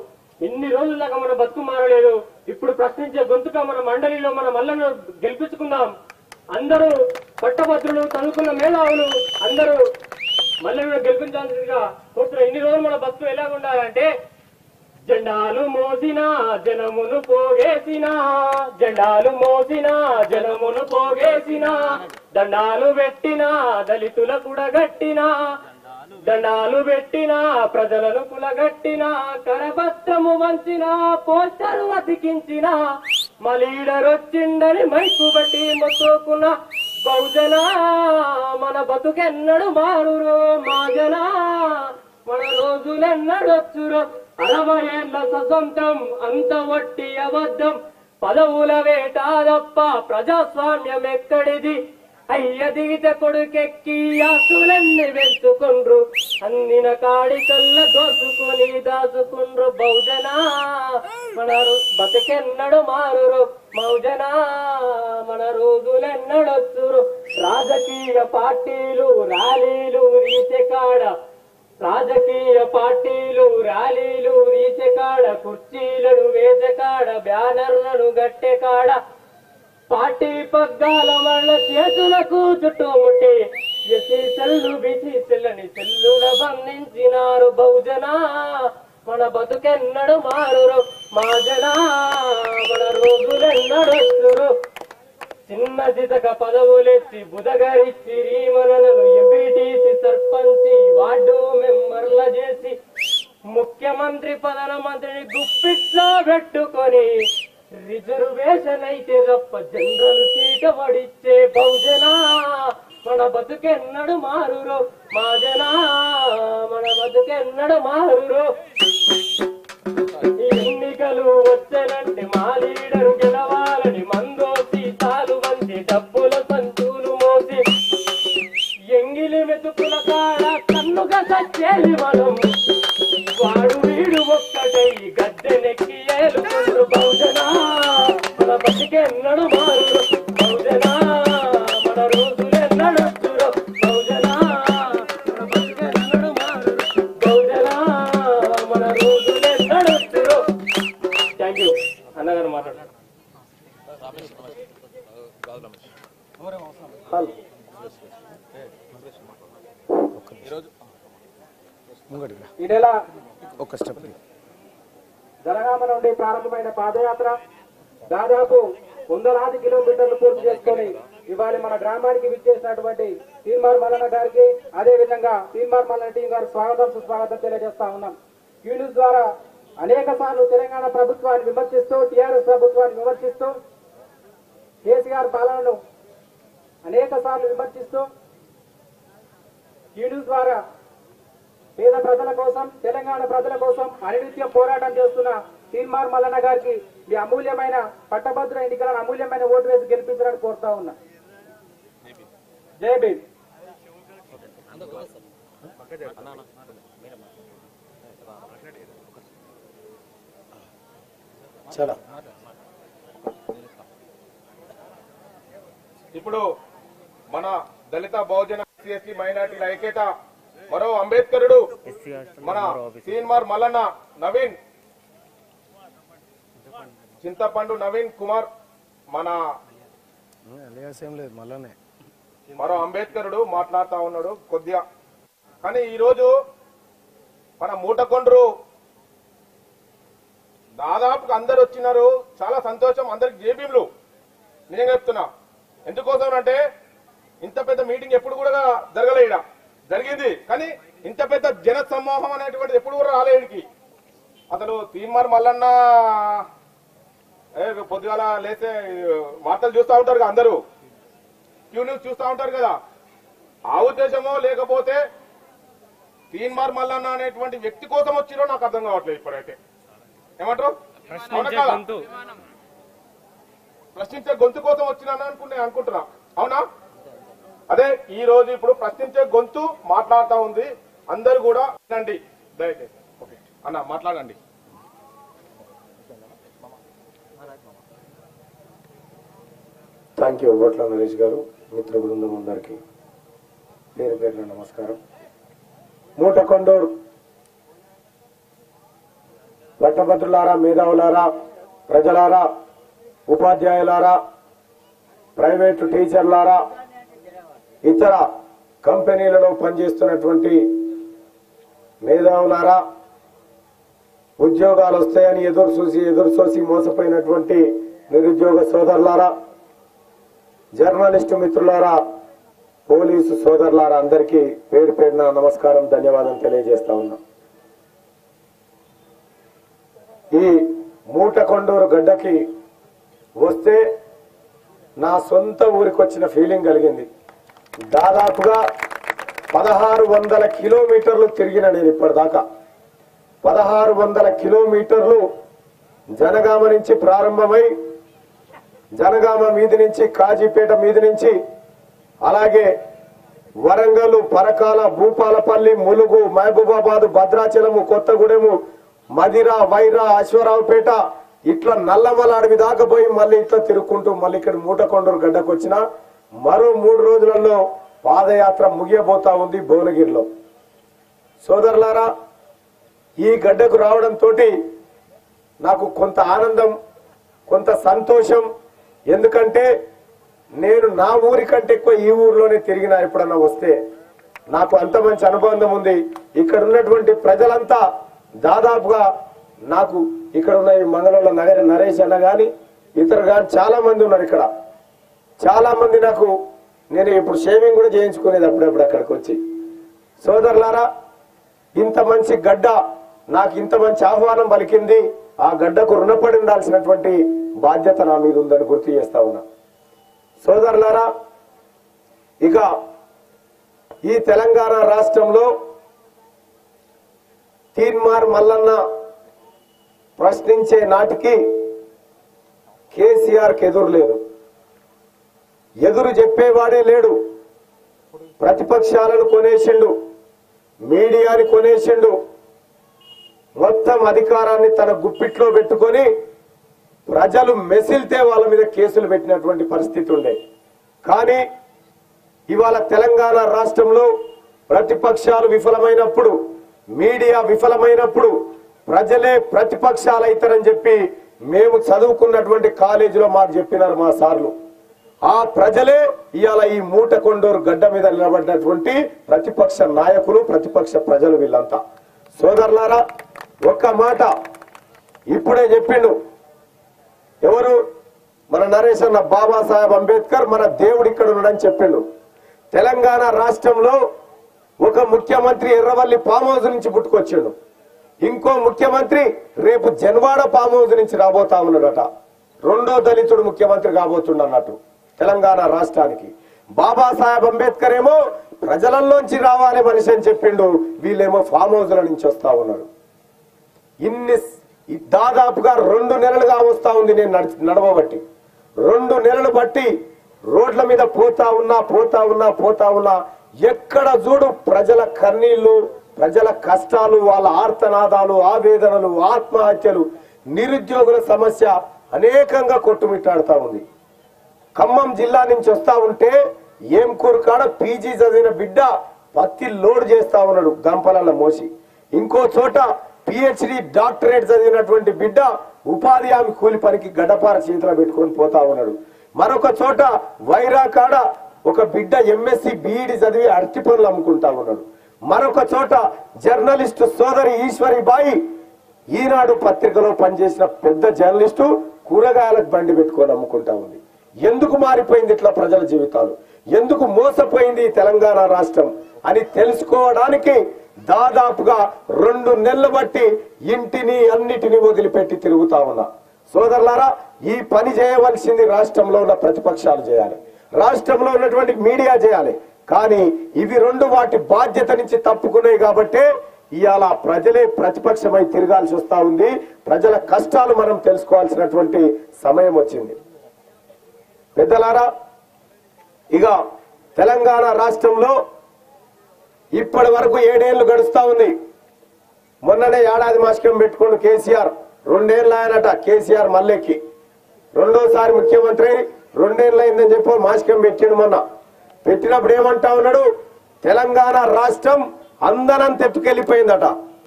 ఇన్ని రోజుల దాకా మనం బతుకు మారలేదు ఇప్పుడు ప్రశ్నించే గొంతుక మన మండలిలో మన మల్లన్న గెలిపించుకుందాం అందరూ పట్టభద్రులు చదువుకున్న మేధావులు అందరూ మల్లన్న గెలిపించాల్సిందిగా కోరుతున్నారు ఇన్ని రోజులు మన బతుకు ఎలా ఉండాలంటే జెండాలు మోసినా జనమును పోగేసినా దండాలు పెట్టినా ప్రజలను కులగట్టినా కరపత్రము వంచినా పోస్టరు అతికించినా మా లీడర్ వచ్చిండని మైకు బట్టి మొత్తుకున్నా బహుజనా మన బతుకెన్నడు మారురో మాజనా మన రోజులెన్నడొచ్చురో 60 ఏళ్ల స్వతంత్రం అంత వట్టి అబద్ధం పదవుల వేట తప్ప ప్రజాస్వామ్యం ఎక్కడిది अय्य दिगिद कोडुकेक्की आसुलन्ने बेल्चुकोंड्रु अंदिन काडिकल्ल दोसुकोनि दासुकोंड्रु बहुजन मनरु बतकेन्नडु मारुरु मौजन मन रोजुलेन्नडोच्चुरु राजकीय पार्टीलु रालीलु रीचे काड राजकीय पार्टीलु रालीलु रीचे काड कुर्चीलनु वेचे काड ब्यानर्लनु गट्टे काड पार्टी पग्गाल मल्ल चेतुलकु जुट्टु मुट्टि यसी चल्लु बीसी चल्लनि चल्लुल बन्निंचिनारु बहुजन मन बतुकेन्नडु मारुरु माजन मन रोजुलेन्नडोच्चुरु चिन्न जितक पदवुलेच्चि बुदगरिच्चि रीमननु एपीटीसी सर्पंचि वार्डु मेंबर्ल चेसि मुख्यमंत्री प्रधानमंत्रिनि गुप्पिट्लो पेट्टुकोनि रिजर्वेशन अयिते तप्प जनरल सीट वडिच्चे बहुजन मन बतुकेन्नडु मारुरु माजन मन बतुकेन्नडु मारुरु ఎన్నికలు వచ్చేనంటే మా లీడరు గెలవాలని మందోసి తాలు వంచి డబ్బుల సంచులు మోసి ఎంగిలి మెతుకుల కాడ కన్నుగా సచ్చేది మనం వాడు వీడు ఒక్కటై గద్దెనెక్కి ఏలుకుండ్రు బౌజన మన బతికెన్నడు మారు బౌజన మన రోజులెన్నడు జనగామ నుండి ప్రారంభమైన పాదయాత్ర దాదాపు వందలాది కిలోమీటర్లు పూర్తి చేసుకుని ఇవాళ మన గ్రామానికి విచ్చేసినటువంటి తీన్మార్ మల్లన్న గారికి అదేవిధంగా తీన్మార్ మల్లన్న టీం గారికి స్వాగతం సుస్వాగతం తెలియజేస్తా ఉన్నాం. ఈ న్యూస్ ద్వారా అనేక సార్లు తెలంగాణ ప్రభుత్వాన్ని విమర్శిస్తూ టీఆర్ఎస్ ప్రభుత్వాన్ని విమర్శిస్తూ కేసీఆర్ పాలనను అనేక సార్లు విమర్శిస్తూ ఈ న్యూస్ ద్వారా పేద ప్రజల కోసం తెలంగాణ ప్రజల కోసం అనిత్యం పోరాటం చేస్తున్న తీన్మార్ మల్లన్న గారికి మీ అమూల్యమైన పట్టభద్ర ఎన్నికలను అమూల్యమైన ఓటు వేసి గెలిపించాలని కోరుతా ఉన్నా. జై భీమ్. ఇప్పుడు మన దళిత బహుజన ఎస్సీ మైనార్టీల ఐక్యత మరో అంబేద్కరుడు మన తీన్మార్ మల్లన్న నవీన్ చింతపండు నవీన్ కుమార్ మన మరో అంబేద్కరుడు మాట్లాడుతా ఉన్నాడు కొద్దిగా. కానీ ఈరోజు మన మూటకొండ్రు దాదాపు అందరు వచ్చినారు, చాలా సంతోషం అందరికి జేబీలు. నేనే చెప్తున్నా ఎందుకోసం అంటే ఇంత పెద్ద మీటింగ్ ఎప్పుడు కూడా జరగలేడా జరిగింది కానీ ఇంత పెద్ద జన సమూహం అనేటువంటిది ఎప్పుడు కూడా రాలేడికి. అసలు తీన్మార్ మల్లన్న పొద్దుగాల లేసే వార్తలు చూస్తూ ఉంటారు కదా అందరూ, క్యూ న్యూస్ చూస్తూ ఉంటారు కదా. ఆ ఉద్దేశమో లేకపోతే తీన్మార్ మల్లన్న అనేటువంటి వ్యక్తి కోసం వచ్చిరో నాకు అర్థం కావట్లేదు. ఇప్పుడైతే ఏమంటారు ప్రశ్నించే గొంతు కోసం వచ్చినాను అనుకుంటున్నా, అవునా? అదే ఈ రోజు ఇప్పుడు ప్రశ్నించే గొంతు మాట్లాడుతా ఉంది. అందరు కూడా వినండి దయచేసి. ఓకే అన్న మాట్లాడండి. థ్యాంక్ యూ బొట్ల నరేష్ గారు, మిత్ర బృందం అందరికీ పేరు పేరున నమస్కారం. మూటకొండూరు పట్టభద్రులారా, మేధావులారా, ప్రజలారా, ఉపాధ్యాయులారా, ప్రైవేటు టీచర్లారా, ఇతర కంపెనీలలో పనిచేస్తున్నటువంటి మేధావులారా, ఉద్యోగాలు వస్తాయని ఎదురుచూసి మోసపోయినటువంటి నిరుద్యోగ సోదరులారా, జర్నలిస్టు మిత్రులారా, పోలీసు సోదరులారా, అందరికీ పేరు పేరున నమస్కారం, ధన్యవాదం తెలియజేస్తా ఉన్నా. ఈ మూటకొండూరు గడ్డకి వస్తే నా సొంత ఊరికి వచ్చిన ఫీలింగ్ కలిగింది. దాదాపుగా 1600 కిలోమీటర్లు తిరిగిన నేను ఇప్పటిదాకా 1600 కిలోమీటర్లు జనగామ నుంచి ప్రారంభమై జనగామ మీది నుంచి కాజీపేట మీది నుంచి అలాగే వరంగల్ పరకాల భూపాలపల్లి ములుగు మహబూబాబాద్ భద్రాచలం కొత్తగూడెం మదిర వైర అశ్వరావుపేట ఇట్లా నల్లమల అడవి దాకా పోయి మళ్ళీ ఇట్లా తిరుక్కుంటూ మళ్ళీ ఇక్కడ మోటకొండూరు గడ్డకు వచ్చిన మరో 3 రోజులలో పాదయాత్ర ముగియబోతా ఉంది భువనగిరిలో. సోదరులారా, ఈ గడ్డకు రావడంతో నాకు కొంత ఆనందం, కొంత సంతోషం. ఎందుకంటే నేను నా ఊరి కంటే ఎక్కువ ఈ ఊర్లోనే తిరిగినా ఎప్పుడన్నా వస్తే నాకు అంత మంచి అనుబంధం ఉంది. ఇక్కడ ఉన్నటువంటి ప్రజలంతా దాదాపుగా నాకు ఇక్కడ ఉన్న ఈ మంగళంలో నగర నరేష్ అన్న కానీ ఇతరు కానీ చాలా మంది ఉన్నారు. ఇక్కడ చాలా మంది నాకు, నేను ఇప్పుడు షేవింగ్ కూడా చేయించుకునేది అప్పుడప్పుడు అక్కడికి వచ్చి. సోదరులారా, ఇంత మంచి గడ్డ నాకు ఇంత మంచి ఆహ్వానం పలికింది. ఆ గడ్డకు రుణపడి ఉండాల్సినటువంటి బాధ్యత నా మీద ఉందని గుర్తు చేస్తా ఉన్నా. సోదరులారా, ఇక ఈ తెలంగాణ రాష్ట్రంలో తీన్మార్ మల్లన్న ప్రశ్నించే నాటికి కేసీఆర్కి ఎదురు లేదు, ఎదురు చెప్పేవాడే లేడు. ప్రతిపక్షాలను కొనేసిండు, మీడియాని కొనేసిండు, మొత్తం అధికారాన్ని తన గుప్పిట్లో పెట్టుకొని ప్రజలు మెసిల్తే వాళ్ళ మీద కేసులు పెట్టినటువంటి పరిస్థితి ఉండే. కానీ ఇవాళ తెలంగాణ రాష్ట్రంలో ప్రతిపక్షాలు విఫలమైనప్పుడు, మీడియా విఫలమైనప్పుడు ప్రజలే ప్రతిపక్షాలు అవుతారని చెప్పి మేము చదువుకున్నటువంటి కాలేజీలో మాకు చెప్పినారు మా సార్లు. ఆ ప్రజలే ఇవాళ ఈ మూటకొండూరు గడ్డ మీద నిలబడినటువంటి ప్రతిపక్ష నాయకులు, ప్రతిపక్ష ప్రజలు వీళ్ళంతా. సోదరులారా, ఒక్క మాట ఇప్పుడే చెప్పిండు ఎవరు, మన నరేష్ అన్న, బాబాసాహెబ్ అంబేద్కర్ మన దేవుడు ఇక్కడ ఉన్నాడని చెప్పిండు. తెలంగాణ రాష్ట్రంలో ఒక ముఖ్యమంత్రి ఎర్రవల్లి ఫామ్ హౌస్ నుంచి పుట్టుకొచ్చిండు, ఇంకో ముఖ్యమంత్రి రేపు జన్వాడ ఫామ్ హౌస్ నుంచి రాబోతా ఉన్నాడట, రెండో దళితుడు ముఖ్యమంత్రి కాబోతుండ అన్నట్టు తెలంగాణ రాష్ట్రానికి. బాబాసాహెబ్ అంబేద్కర్ ఏమో ప్రజలలోంచి రావాలి మనిషి అని చెప్పిండు, వీళ్ళేమో ఫామ్ హౌస్ల నుంచి వస్తా ఉన్నారు. ఇన్ని దాదాపుగా 2 నెలలుగా వస్తా ఉంది నేను నడవబట్టి. 2 నెలలు బట్టి రోడ్ల మీద పోతా ఉన్నా ఎక్కడ చూడు ప్రజల కన్నీళ్లు, ప్రజల కష్టాలు, వాళ్ళ ఆర్తనాదాలు, ఆవేదనలు, ఆత్మహత్యలు, నిరుద్యోగుల సమస్య అనేకంగా కొట్టుమిట్టాడుతా ఉంది. ఖమ్మం జిల్లా నుంచి వస్తా ఉంటే ఏంకూరు కాడ పీజీ చదివిన బిడ్డ పత్తి లోడ్ చేస్తా ఉన్నాడు గంపలల్ల మోసి, ఇంకో చోట పిహెచ్డి డాక్టరేట్ చదివినటువంటి బిడ్డ ఉపాధి హామీ కూలి పనికి గడ్డపార చేతిలో పెట్టుకొని పోతా ఉన్నాడు. మరొక చోట వైరా కాడ ఒక బిడ్డ ఎంఎస్సి బీఈడి చదివి అరటి పనులు అమ్ముకుంటా ఉన్నాడు. మరొక చోట జర్నలిస్టు సోదరి ఈశ్వరి బాయి ఈనాడు పత్రికలో పనిచేసిన పెద్ద జర్నలిస్టు కూరగాయలకు బండి పెట్టుకొని అమ్ముకుంటా ఉంది. ఎందుకు మారిపోయింది ఇట్లా ప్రజల జీవితాలు, ఎందుకు మోసపోయింది తెలంగాణ రాష్ట్రం అని తెలుసుకోవడానికి దాదాపుగా 2 నెలలు బట్టి ఇంటిని అన్నిటినీ వదిలిపెట్టి తిరుగుతా ఉన్నా. సోదరులారా, ఈ పని చేయవలసింది రాష్ట్రంలో ఉన్న ప్రతిపక్షాలు చేయాలి, రాష్ట్రంలో ఉన్నటువంటి మీడియా చేయాలి. కానీ ఇవి రెండు వాటి బాధ్యత నుంచి తప్పుకున్నాయి కాబట్టి ఇవాళ ప్రజలే ప్రతిపక్షమై తిరగాల్సి వస్తా ఉంది. ప్రజల కష్టాలు మనం తెలుసుకోవాల్సినటువంటి సమయం వచ్చింది. పెద్దలారా, ఇక తెలంగాణ రాష్ట్రంలో ఇప్పటి వరకు 7 ఏళ్లు గడుస్తా ఉంది. మొన్ననే ఏడాది మాస్కం పెట్టుకుని కేసీఆర్ 2 ఏళ్ళు ఆయనట, కేసీఆర్ మల్లెక్కి రెండోసారి ముఖ్యమంత్రి 2 ఏళ్ళు అయిందని చెప్పి మాస్కం పెట్టిండు. మొన్న పెట్టినప్పుడు ఏమంటా ఉన్నాడు, తెలంగాణ రాష్ట్రం అందరం తెత్తుకెళ్ళిపోయిందట.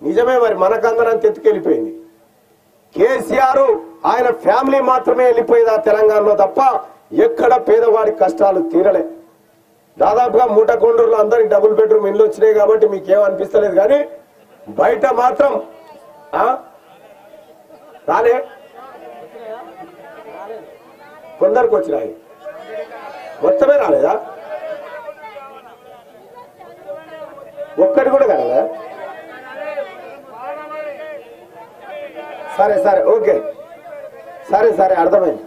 నిజమే, మరి మనకు అందరం తెత్తుకెళ్ళిపోయింది. కేసీఆర్ ఆయన ఫ్యామిలీ మాత్రమే వెళ్ళిపోయింది ఆ తెలంగాణలో, తప్ప ఎక్కడ పేదవాడి కష్టాలు తీరలే. దాదాపుగా మూటకొండూరులో అందరికి డబుల్ బెడ్రూమ్ ఇల్లు వచ్చినాయి కాబట్టి మీకేం అనిపిస్తలేదు, కానీ బయట మాత్రం రాలే, కొందరికి వచ్చినాయి, మొత్తమే రాలేదా, ఒక్కటి కూడా కాలేదా? సరే ఓకే, సరే అర్థమైంది,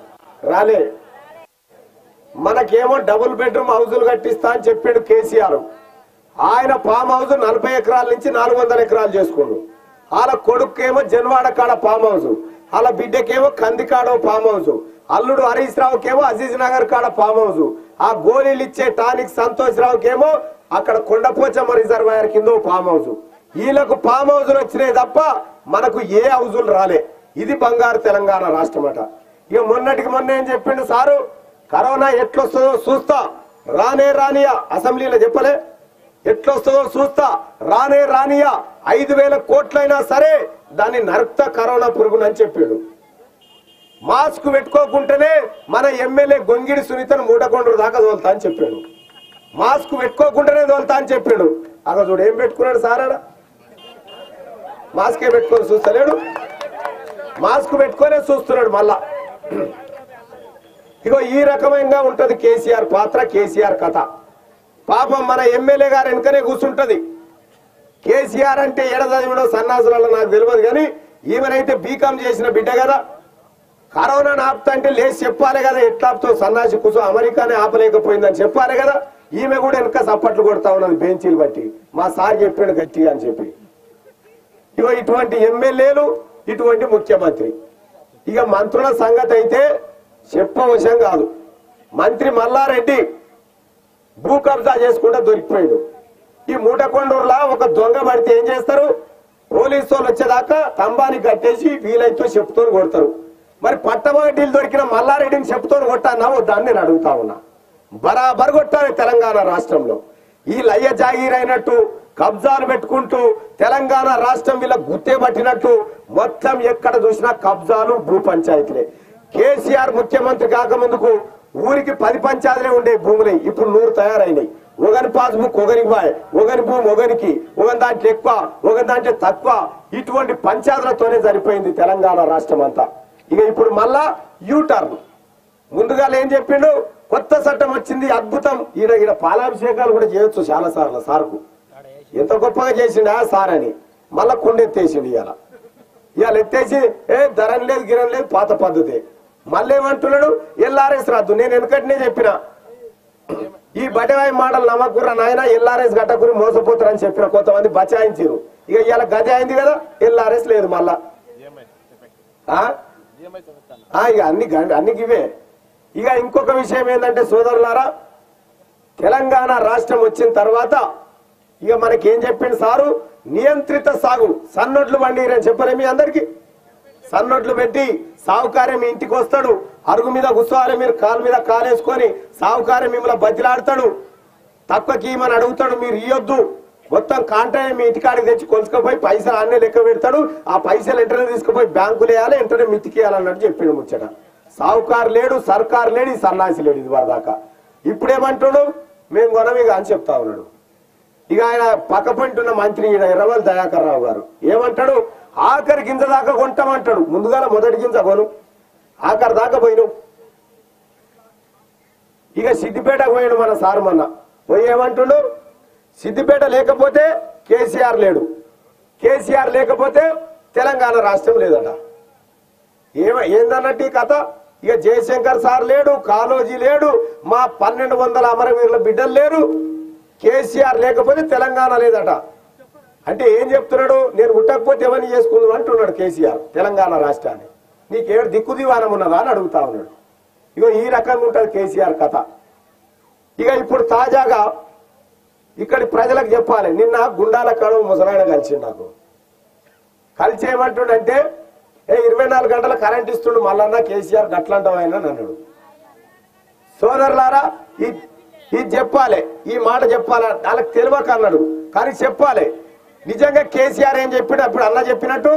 రాలే. మనకేమో డబుల్ బెడ్రూమ్ హౌజులు కట్టిస్తా అని చెప్పాడు కేసీఆర్. ఆయన ఫామ్ హౌస్ 40 ఎకరాల నుంచి 400 ఎకరాలు చేసుకున్నాడు. వాళ్ళ కొడుకేమో జన్వాడ కాడ ఫామ్ హౌస్, వాళ్ళ బిడ్డకేమో కందికాడో ఫామ్ హౌస్, అల్లుడు హరీష్ రావుకేమో అజీజ్ నగర్ కాడ ఫామ్ హౌస్, ఆ గోలీలు ఇచ్చే టానిక్ సంతోష్ రావుకేమో అక్కడ కొండపోచమ్మ రిజర్వాయర్ కింద ఫామ్ హౌస్, వీళ్ళకు ఫామ్ హౌస్లు వచ్చినాయి తప్ప మనకు ఏ హౌజులు రాలే. ఇది బంగారు తెలంగాణ రాష్ట్రమట. ఇక మొన్నటికి మొన్న ఏం చెప్పిండు సారు, కరోనా ఎట్లొస్తుందో చూస్తా రానే రానియా, అసెంబ్లీలో చెప్పలే ఎట్లొస్తుందో చూస్తా రానే రానియా, 5,000 కోట్లైనా సరే దాన్ని నర్త కరోనా పురుగునని చెప్పాడు. మాస్క్ పెట్టుకోకుంటేనే మన ఎమ్మెల్యే గొంగిడి సునీతను మూటకొండూరు దాకా తోలుతా అని చెప్పాడు. మాస్క్ పెట్టుకోకుండానే తోలుతా అని చెప్పాడు. అక్కడ చూడు ఏం పెట్టుకున్నాడు సారాడా, మాస్కే పెట్టుకొని చూస్తలేడు, మాస్క్ పెట్టుకొనే చూస్తున్నాడు. మళ్ళా ఇగో ఈ రకమైన ఉంటుంది కేసీఆర్ పాత్ర, కేసీఆర్ కథ. పాపం మన ఎమ్మెల్యే గారు వెనుకనే కూర్చుంటుంది. కేసీఆర్ అంటే ఏడదవిడో సన్నాసులలో నాకు తెలియదు కానీ ఈమెనైతే బీకామ్ చేసిన బిడ్డ కదా. కరోనాను ఆపుతా అంటే లేచి చెప్పాలి కదా, ఎట్లా ఆపుతావు సన్నాసి కూర్చో, అమెరికానే ఆపలేకపోయిందని చెప్పాలి కదా. ఈమె కూడా వెనుక చప్పట్లు కొడతా ఉన్నది బెంచీలు బట్టి, మా సార్ చెప్పాడు గట్టి అని చెప్పి. ఇగో ఇటువంటి ఎమ్మెల్యేలు, ఇటువంటి ముఖ్యమంత్రి. ఇక మంత్రుల సంగతి అయితే చెప్పవశం కాదు. మంత్రి మల్లారెడ్డి భూ కబ్జా చేసుకుంటా దొరికిపోయాడు. ఈ మూటకొండూరులా ఒక దొంగ పడితే ఏం చేస్తారు, పోలీసు వాళ్ళు వచ్చేదాకా తంబాని కట్టేసి వీలైతే చెప్తూ కొడతారు. మరి పట్టమొదటిలు దొరికిన మల్లారెడ్డిని చెప్తూ కొట్టానా దాన్ని నేను అడుగుతా ఉన్నా. బరాబరు కొట్టాలి తెలంగాణ రాష్ట్రంలో. ఈ లయ్య జాగీరైనట్టు కబ్జాలు పెట్టుకుంటూ తెలంగాణ రాష్ట్రం వీళ్ళ గుత్తే పట్టినట్టు మొత్తం ఎక్కడ చూసినా కబ్జాలు, భూ పంచాయతీలే. కేసీఆర్ ముఖ్యమంత్రి కాకముందుకు ఊరికి 10 పంచాయతీలే ఉండే భూములే, ఇప్పుడు 100 తయారైనాయి. ఒకని పాస్బుక్ ఒకరికి బాయ్, ఒకరి భూమి ఒకరికి, ఒకని దాంట్లో ఎక్కువ ఒకరి దాంట్లో తక్కువ, ఇటువంటి పంచాయతీలతోనే సరిపోయింది తెలంగాణ రాష్ట్రం అంతా. ఇక ఇప్పుడు మళ్ళా యూటర్న్. ముందుగా ఏం చెప్పిండు, కొత్త చట్టం వచ్చింది అద్భుతం, ఈడ ఈడ పాలాభిషేకాలు కూడా చేయొచ్చు చాలా సార్లు. సార్కు ఎంత గొప్పగా చేసిండు సార్ అని మళ్ళా కొండెత్తేసిండు. ఇవాళ ఇవాళ ఎత్తేసి ఏ ధరం లేదు గిరం లేదు పాత పద్ధతే. మళ్ళీ ఏమంటున్నాడు, ఎల్ఆర్ఎస్ రాదు. నేను వెనుకటినే చెప్పిన ఈ బటవాయి మాటలు నమ్మకుర్రా నాయన, ఎల్ఆర్ఎస్ గట్టకురి మోసపోతారని చెప్పిన. కొంతమంది బచాయించారు. ఇక ఇవాళ గది అయింది కదా, ఎల్ఆర్ఎస్ లేదు మళ్ళా. ఇక అన్ని ఇవే. ఇక ఇంకొక విషయం ఏంటంటే సోదరులారా, తెలంగాణ రాష్ట్రం వచ్చిన తర్వాత ఇక మనకేం చెప్పింది సారు, నియంత్రిత సాగు, సన్నొడ్లు పండిరని చెప్పలే మీ అందరికి. సన్నొడ్లు పెట్టి సావుకార్యం మీ ఇంటికి వస్తాడు, అరుగు మీద గుస్సాలి, మీరు కాలు మీద కాలేసుకొని సావుకార్యం మిమ్మల్ని బతిలాడతాడు, తక్కువకి ఇమని అడుగుతాడు, మీరు ఇయ్యొద్దు, మొత్తం కాంట్రాక్ట్ మీ ఇంటికాడికి తెచ్చి కొలుసుకుపోయి పైసలు అన్నే లెక్క పెడతాడు, ఆ పైసలు ఎంటనే తీసుకుపోయి బ్యాంకులు వేయాలి, ఎంటనే మితికేయాలన్నట్టు చెప్పాడు ముచ్చట. సావుకారు లేడు, సర్కారు లేడు, సన్నాసి లేడు ఇది వరదాకా. ఇప్పుడేమంటాడు, మేము కొనమిగా అని చెప్తా ఉన్నాడు. ఇక ఆయన పక్కపంటున్న మంత్రి ఎర్రవల్లి దయాకర్ రావు గారు ఏమంటాడు, ఆఖరి గింజ దాకా కొంటామంటాడు. ముందుగా మొదటి గింజ కొను, ఆఖరి దాకా పోయిను. ఇక సిద్దిపేటకు పోయాడు మన సార్ మొన్న, పోయి ఏమంటుడు, సిద్దిపేట లేకపోతే కేసీఆర్ లేడు, కేసీఆర్ లేకపోతే తెలంగాణ రాష్ట్రం లేదట. ఏందన్నట్టు ఈ కథ. ఇక జయశంకర్ సార్ లేడు, కాళోజీ లేడు, మా 1200 అమరవీరుల బిడ్డలు లేరు, కేసీఆర్ లేకపోతే తెలంగాణ లేదట. అంటే ఏం చెప్తున్నాడు, నేను పుట్టకపోతే ఏమని చేసుకుందాం అంటున్నాడు కేసీఆర్ తెలంగాణ రాష్ట్రాన్ని. నీకేడు దిక్కుదివానం ఉన్నదా అని అడుగుతా ఉన్నాడు. ఇగో ఈ రకంగా ఉంటుంది కేసీఆర్ కథ. ఇక ఇప్పుడు తాజాగా ఇక్కడి ప్రజలకు చెప్పాలి. నిన్న గుండాల కడువు ముసలాయన కలిసిండు, నాకు కలిసి ఏమంటుండంటే, 24 గంటల కరెంట్ ఇస్తుండు మల్లన్న కేసీఆర్ గట్లంటామని అన్నాడు. సోదరులారా, ఇది చెప్పాలి, ఈ మాట చెప్పాలి. వాళ్ళకి తెలియక అన్నాడు కానీ చెప్పాలి. నిజంగా కేసీఆర్ ఏం చెప్పాడు, అప్పుడు అన్న చెప్పినట్టు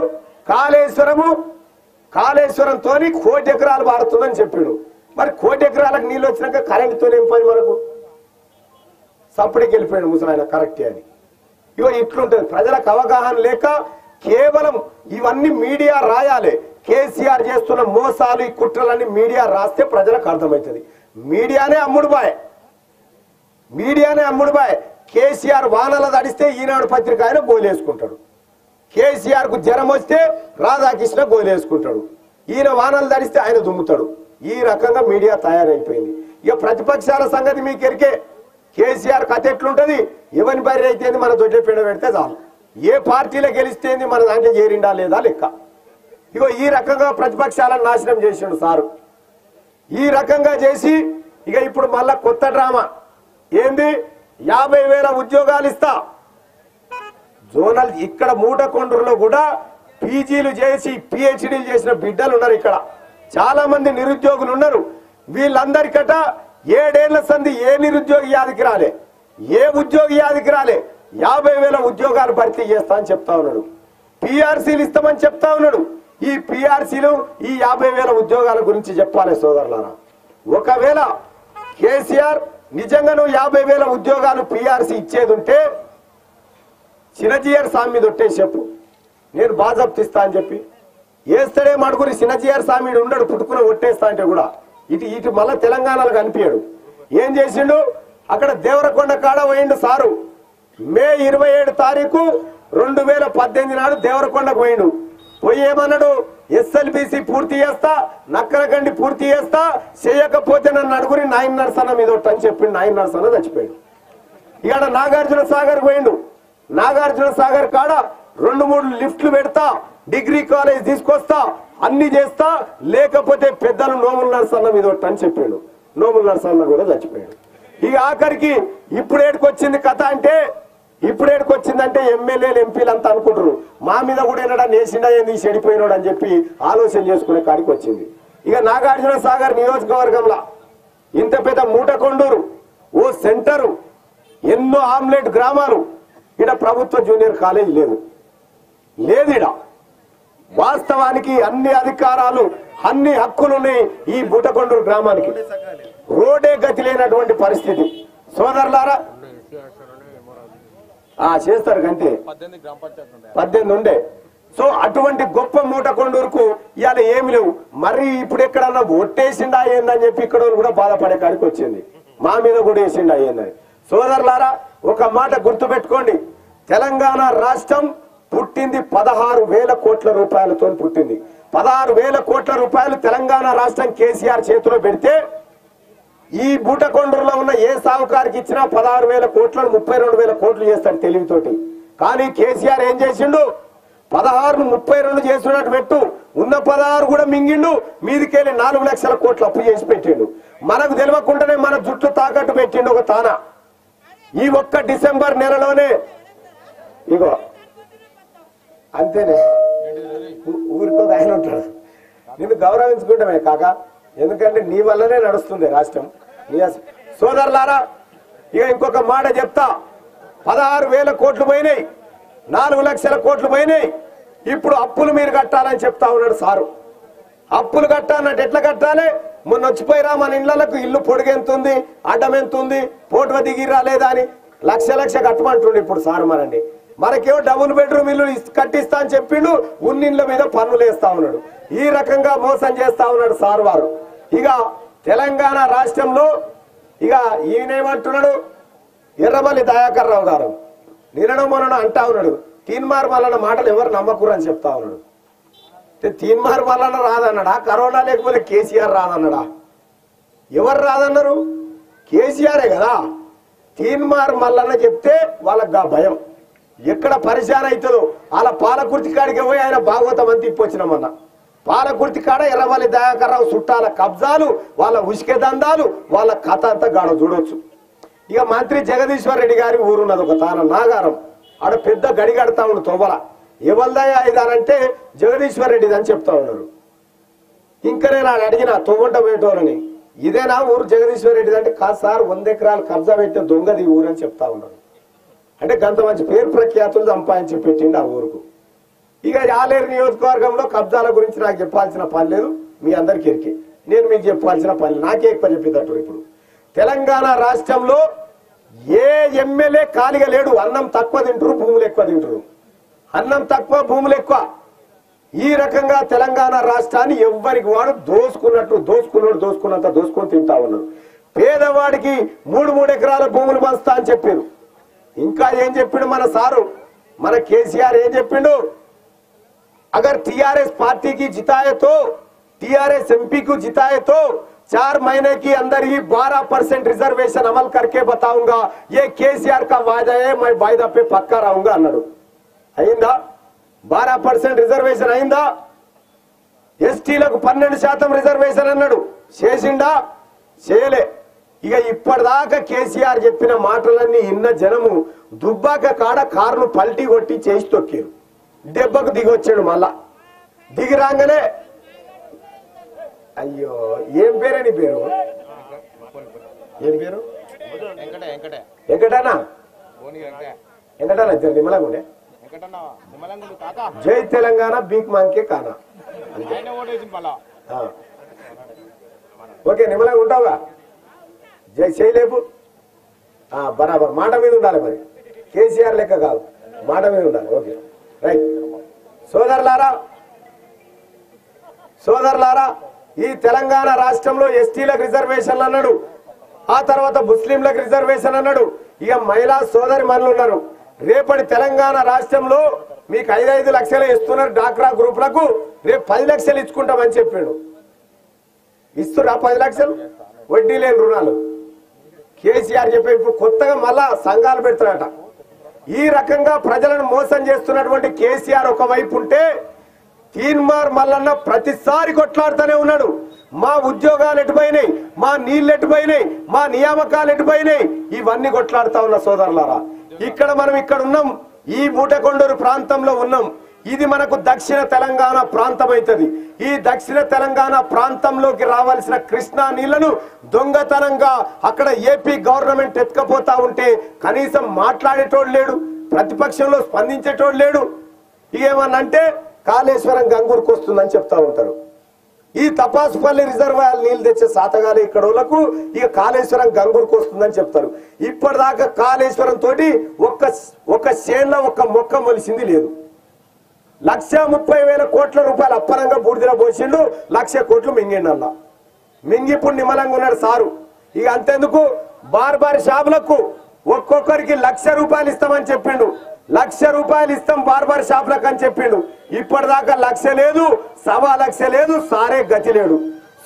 కాళేశ్వరంతో 1 కోటి ఎకరాలు వాడుతుందని చెప్పాడు. మరి 1 కోటి ఎకరాలకు నీళ్ళు వచ్చినాక కరెంటుతో ఏం పని మనకు, సప్పటికి వెళ్ళిపోయాడు ముసలాయన కరెక్టే అని. ఇగో ఇట్లుంటుంది ప్రజలకు అవగాహన లేక. కేవలం ఇవన్నీ మీడియా రాయాలి, కేసీఆర్ చేస్తున్న మోసాలు ఈ కుట్రలన్నీ మీడియా రాస్తే ప్రజలకు అర్థమవుతుంది. మీడియానే అమ్ముడుబాయ్. కేసీఆర్ వానల తడిస్తే ఈనాడు పత్రిక ఆయన గోలేసుకుంటాడు, కేసీఆర్ కు జ్వరం వస్తే రాధాకృష్ణ గోలేసుకుంటాడు, ఈయన వానలు తడిస్తే ఆయన దుమ్ముతాడు. ఈ రకంగా మీడియా తయారైపోయింది. ఇక ప్రతిపక్షాల సంగతి మీకు ఎరికే. కేసీఆర్ కథ ఎట్లుంటది, ఎవరి బరి అయితే మన దొడ్డ పీడ పెడితే చాలు, ఏ పార్టీలో గెలిస్తే మన దాంట్లో చేరిండా లేదా లెక్క. ఇగో ఈ రకంగా ప్రతిపక్షాలను నాశనం చేసిండు సారు. ఈ రకంగా చేసి ఇక ఇప్పుడు మళ్ళా కొత్త డ్రామా ఏంది 50000 ఉద్యోగాలు ఇస్తా జోనల్ ఇక్కడ మూటకొండూరులో కూడా పీజీలు చేసి పిహెచ్డీలు చేసిన బిడ్డలు ఉన్నారు ఇక్కడ చాలా మంది నిరుద్యోగులు ఉన్నారు వీళ్ళందరికట 7 ఏళ్ల సంధి ఏ నిరుద్యోగి యాదికి రాలే ఏ ఉద్యోగి యాదికి రాలే 50000 ఉద్యోగాలు భర్తీ చేస్తా అని చెప్తా ఉన్నాడు పిఆర్సీలు ఇస్తామని చెప్తా ఉన్నాడు ఈ పిఆర్సీలు ఈ 50000 ఉద్యోగాల గురించి చెప్పాలి సోదరులారా ఒకవేళ కేసీఆర్ నిజంగాను 50000 ఉద్యోగాలు పిఆర్సీ ఇచ్చేది ఉంటే చిన్నజీఆర్ సామి దొట్టేసి చెప్పు నేను బాజప్తిస్తా అని చెప్పి ఏస్తడే మాడుకుని చిన్నజీఆర్ సామిడు ఉండడు పుట్టుకున ఒట్టేస్తా అంటే కూడా ఇటు మళ్ళా తెలంగాణలో కనిపించాడు ఏం చేసిండు అక్కడ దేవరకొండ కాడ పోయిండు సారు మే 27 తారీఖు 2018 నాడు దేవరకొండకు పోయిండు పోయి ఏమన్నాడు ఎస్ఎల్బీసీ పూర్తి చేస్తా నక్కరగండి పూర్తి చేస్తా చేయకపోతే నన్ను అడుగురి నాయన నరసన్న మీద ఒట్టని చెప్పిండు నాయన నరసన్న చచ్చిపోయాడు ఇక్కడ నాగార్జున సాగర్ పోయిండు నాగార్జున సాగర్ కాడ 2-3 లిఫ్ట్లు పెడతా డిగ్రీ కాలేజ్ తీసుకొస్తా అన్ని చేస్తా లేకపోతే పెద్దలు నోముల నరసన్న మీద ఒట్టని చెప్పాడు నోముల నరసన్న కూడా చచ్చిపోయాడు ఇక ఆఖరికి ఇప్పుడు ఏడుకొచ్చింది కథ అంటే ఇప్పుడు ఏడుకొచ్చిందంటే ఎమ్మెల్యేలు ఎంపీలు అంతా అనుకుంటారు మా మీద కూడా ఏనాడా నేసిండా ఏంది చెడిపోయినాడు అని చెప్పి ఆలోచన చేసుకునే కాడికి వచ్చింది ఇక నాగార్జున సాగర్ నియోజకవర్గంలో ఇంత పెద్ద మూటకొండూరు ఓ సెంటరు ఎన్నో ఆమ్లెట్ గ్రామాలు ఈడ ప్రభుత్వ జూనియర్ కాలేజ్ లేదు ఈడ వాస్తవానికి అన్ని అధికారాలు అన్ని హక్కులున్నాయి ఈ మూటకొండూరు గ్రామానికి రోడే గతి లేనటువంటి పరిస్థితి సోదరులారా చేస్తారు కంటే 18 ఉండే సో అటువంటి గొప్ప మూటకొండూరుకు ఇవాళ ఏమి లేవు మరి ఇప్పుడు ఎక్కడన్నా ఒట్టేసిండా ఏందని చెప్పి ఇక్కడ కూడా బాధపడే కాడికి వచ్చింది మా మీద కూడా వేసిండా ఏందని సోదరులారా ఒక మాట గుర్తుపెట్టుకోండి తెలంగాణ రాష్ట్రం పుట్టింది 16000 కోట్ల రూపాయలతో పుట్టింది 16000 కోట్ల రూపాయలు తెలంగాణ రాష్ట్రం కేసీఆర్ చేతిలో పెడితే ఈ బూటకొండూరులో ఉన్న ఏ సాహుకారికి ఇచ్చినా 16000 కోట్లను 32000 కోట్లు చేస్తాడు తెలివితోటి కానీ కేసీఆర్ ఏం చేసిండు 16ను 32 చేస్తున్నట్టు పెట్టు ఉన్న 16 కూడా మింగిండు మీదికెళ్ళి 4 లక్షల కోట్లు అప్పు చేసి పెట్టిండు మనకు తెలియకుండానే మన జుట్లు తాకట్టు పెట్టిండు ఒక తానా ఈ ఒక్క డిసెంబర్ నెలలోనే ఇగో అంతేనే ఊరితో ఆయన ఉంటాడు నేను గౌరవించుకుంటామే కాక ఎందుకంటే నీ వల్లనే నడుస్తుంది రాష్ట్రం సోదరులారా ఇక ఇంకొక మాట చెప్తా 16000 కోట్లు పోయినాయి 4 లక్షల కోట్లు పోయినాయి ఇప్పుడు అప్పులు మీరు కట్టాలని చెప్తా ఉన్నాడు సారు అప్పులు కట్టాలంటే ఎట్లా కట్టాలి మొన్న వచ్చిపోయిరా మన ఇళ్లకు ఇల్లు పొడిగెంతుంది అడ్డం ఎంతుంది పోటువ దిగిరా లేదా అని లక్ష కట్టమంటుండే ఇప్పుడు సారు మనండి మనకేమో డబుల్ బెడ్రూమ్ ఇల్లు కట్టిస్తా అని చెప్పిండు ఉన్నిళ్ళ మీద పన్నులు వేస్తా ఉన్నాడు ఈ రకంగా మోసం చేస్తా ఉన్నాడు సార్ వారు ఇక తెలంగాణ రాష్ట్రంలో ఇక ఈయనేమంటున్నాడు ఎర్రబల్లి దయాకర్ రావు గారు నిన్నడం మనను అంటా ఉన్నాడు తీన్మార్ మల్లన్న మాటలు ఎవరు నమ్మకూరని చెప్తా ఉన్నాడు తీన్మార్ మల్లన్న రాదన్నాడా కరోనా లేకపోతే కేసీఆర్ రాదన్నాడా ఎవరు రాదన్నారు కేసీఆరే కదా తీన్మార్ మల్లన్న చెప్తే వాళ్ళకి భయం ఎక్కడ పరిశాన అవుతుందో అలా పాలకుర్తి కాడికి పోయి ఆయన భాగవతం అంత ఇప్పొచ్చినామన్న పాలకుర్తి కాడ ఎర్రవల్లి దయాకర్ రావు చుట్టాల కబ్జాలు వాళ్ళ ఉసికే దందాలు వాళ్ళ కథ అంతా గాడ చూడొచ్చు ఇక మంత్రి జగదీశ్వర్ రెడ్డి గారి ఊరున్నది ఒక తాన నాగారం ఆడ పెద్ద గడిగడతా ఉండు తొవ్వల ఎవరిదయా ఇదానంటే జగదీశ్వర్ రెడ్డిది అని చెప్తా ఉన్నారు ఇంకా నేను ఆయన అడిగిన తొవ్వంట పోయేటోళ్ళని ఇదేనా ఊరు జగదీశ్వర్ రెడ్డిది అంటే కాదు సార్ 100 ఎకరాలు కబ్జా పెట్టిన దొంగది ఊరు అని చెప్తా ఉన్నారు అంటే గంత మంచి పేరు ప్రఖ్యాతులు సంపాదించి పెట్టిండు ఆ ఊరుకు ఇక ఆలేరు నియోజకవర్గంలో కబ్జాల గురించి నాకు చెప్పాల్సిన పని లేదు మీ అందరికీ ఎరికే నేను మీకు చెప్పాల్సిన పని నాకే ఎక్కువ చెప్పేటట్టు ఇప్పుడు తెలంగాణ రాష్ట్రంలో ఏ ఎమ్మెల్యే ఖాళీగా లేడు అన్నం తక్కువ తింటారు భూములు ఎక్కువ తింటారు అన్నం తక్కువ భూములు ఎక్కువ ఈ రకంగా తెలంగాణ రాష్ట్రాన్ని ఎవ్వరికి వాడు దోసుకున్నంత దోసుకొని తింటా ఉన్నారు పేదవాడికి 3 ఎకరాల భూములు పంచుతా అని చెప్పారు ఇంకా ఏం చెప్పిండు మన సారు మన కేసీఆర్ ఏం చెప్పిండు अगर टीआरएस पार्टी की जिताए तो टीआरएस एमपी को जिताए तो 4 महीने के अंदर ही 12% रिजर्वेशन अमल करके बताऊंगा ये केसीआर का वादा है मैं वायदा पे पक्का रहूंगा अयिंदा 12% रिजर्वेशन अयिंदा एसटी లకు 12% रिजर्वेशन అన్నాడు చేసిండా చేయలే ఇక ఇప్పటిదాకా కేసీఆర్ చెప్పిన మాటలన్నీ ఇన్న జనము దుబ్బాక కాడ కార్ను పల్టీ కొట్టి చేసి తొక్కారు. దెబ్బకు దిగొచ్చాడు. మళ్ళా దిగి రాగానే అయ్యో ఏం పేరని పేరు ఏం పేరు వెంకటనా వెంకటనా నిమ్మలంగుండే జై తెలంగాణ బీక్ మాంకే కానా ఓకే నిమ్మలంగా ఉంటావా జై చేయలేపు బరాబర్ మాట మీద ఉండాలి మరి కేసీఆర్ లెక్క కాదు మాట మీద ఉండాలి ఓకే రైట్ సోదరులారా సోదరులారా ఈ తెలంగాణ రాష్ట్రంలో ఎస్టీలకు రిజర్వేషన్లు అన్నాడు ఆ తర్వాత ముస్లింలకు రిజర్వేషన్ అన్నాడు ఇక మహిళా సోదరి మనులు ఉన్నారు రేపటి తెలంగాణ రాష్ట్రంలో మీకు 5-5 లక్షలు ఇస్తున్నారు డాక్రా గ్రూపులకు రేపు 10 లక్షలు ఇచ్చుకుంటామని చెప్పాడు ఇస్తున్నా 10 లక్షలు వడ్డీ లేని రుణాలు కేసీఆర్ చెప్పే ఇప్పుడు కొత్తగా మళ్ళా సంఘాలు పెడుతున్నారట ఈ రకంగా ప్రజలను మోసం చేస్తున్నటువంటి కేసీఆర్ ఒకవైపు ఉంటే తీన్మార్ మల్లన్న ప్రతిసారి కొట్లాడుతూనే ఉన్నాడు మా ఉద్యోగాలు ఎటుపోయినాయి మా నీళ్లు ఎటుపోయినాయి మా నియామకాలు ఎటుపోయినాయి ఇవన్నీ కొట్లాడుతా ఉన్న సోదరులారా ఇక్కడ మనం ఇక్కడ ఉన్నాం ఈ మూటకొండూరు ప్రాంతంలో ఉన్నాం ఇది మనకు దక్షిణ తెలంగాణ ప్రాంతం అవుతుంది ఈ దక్షిణ తెలంగాణ ప్రాంతంలోకి రావాల్సిన కృష్ణా నీళ్లను దొంగతనంగా అక్కడ ఏపీ గవర్నమెంట్ ఎత్తుకపోతా ఉంటే కనీసం మాట్లాడేటోడు లేడు ప్రతిపక్షంలో స్పందించేటోడు లేడు ఇవేమన్నంటే కాళేశ్వరం గంగూరుకు వస్తుందని చెప్తా ఉంటారు ఈ తపాసుపల్లి రిజర్వాయర్ నీళ్లు తెచ్చే సాతగాలి ఇక్కడ వాళ్ళకు ఇక కాళేశ్వరం గంగూరుకు వస్తుందని చెప్తారు ఇప్పటిదాకా కాళేశ్వరం తోటి ఒక్క చేన్ల ఒక్క మొక్క మొలిసింది లేదు 1,30,000 కోట్ల రూపాయలు అప్పనంగా బూడిదిలో పోసిండు 1,00,000 కోట్లు మింగిండల్లా మింగి ఇప్పుడు నిమ్మలంగా ఉన్నాడు సారు ఇక అంతేందుకు బార్బార్ షాపులకు ఒక్కొక్కరికి 1,00,000 రూపాయలు ఇస్తామని చెప్పిండు 1,00,000 రూపాయలు ఇస్తాం బార్బార్ షాపులకు అని చెప్పిండు ఇప్పటిదాకా 1,00,000 లేదు 1,25,000 లేదు సారే గతి లేడు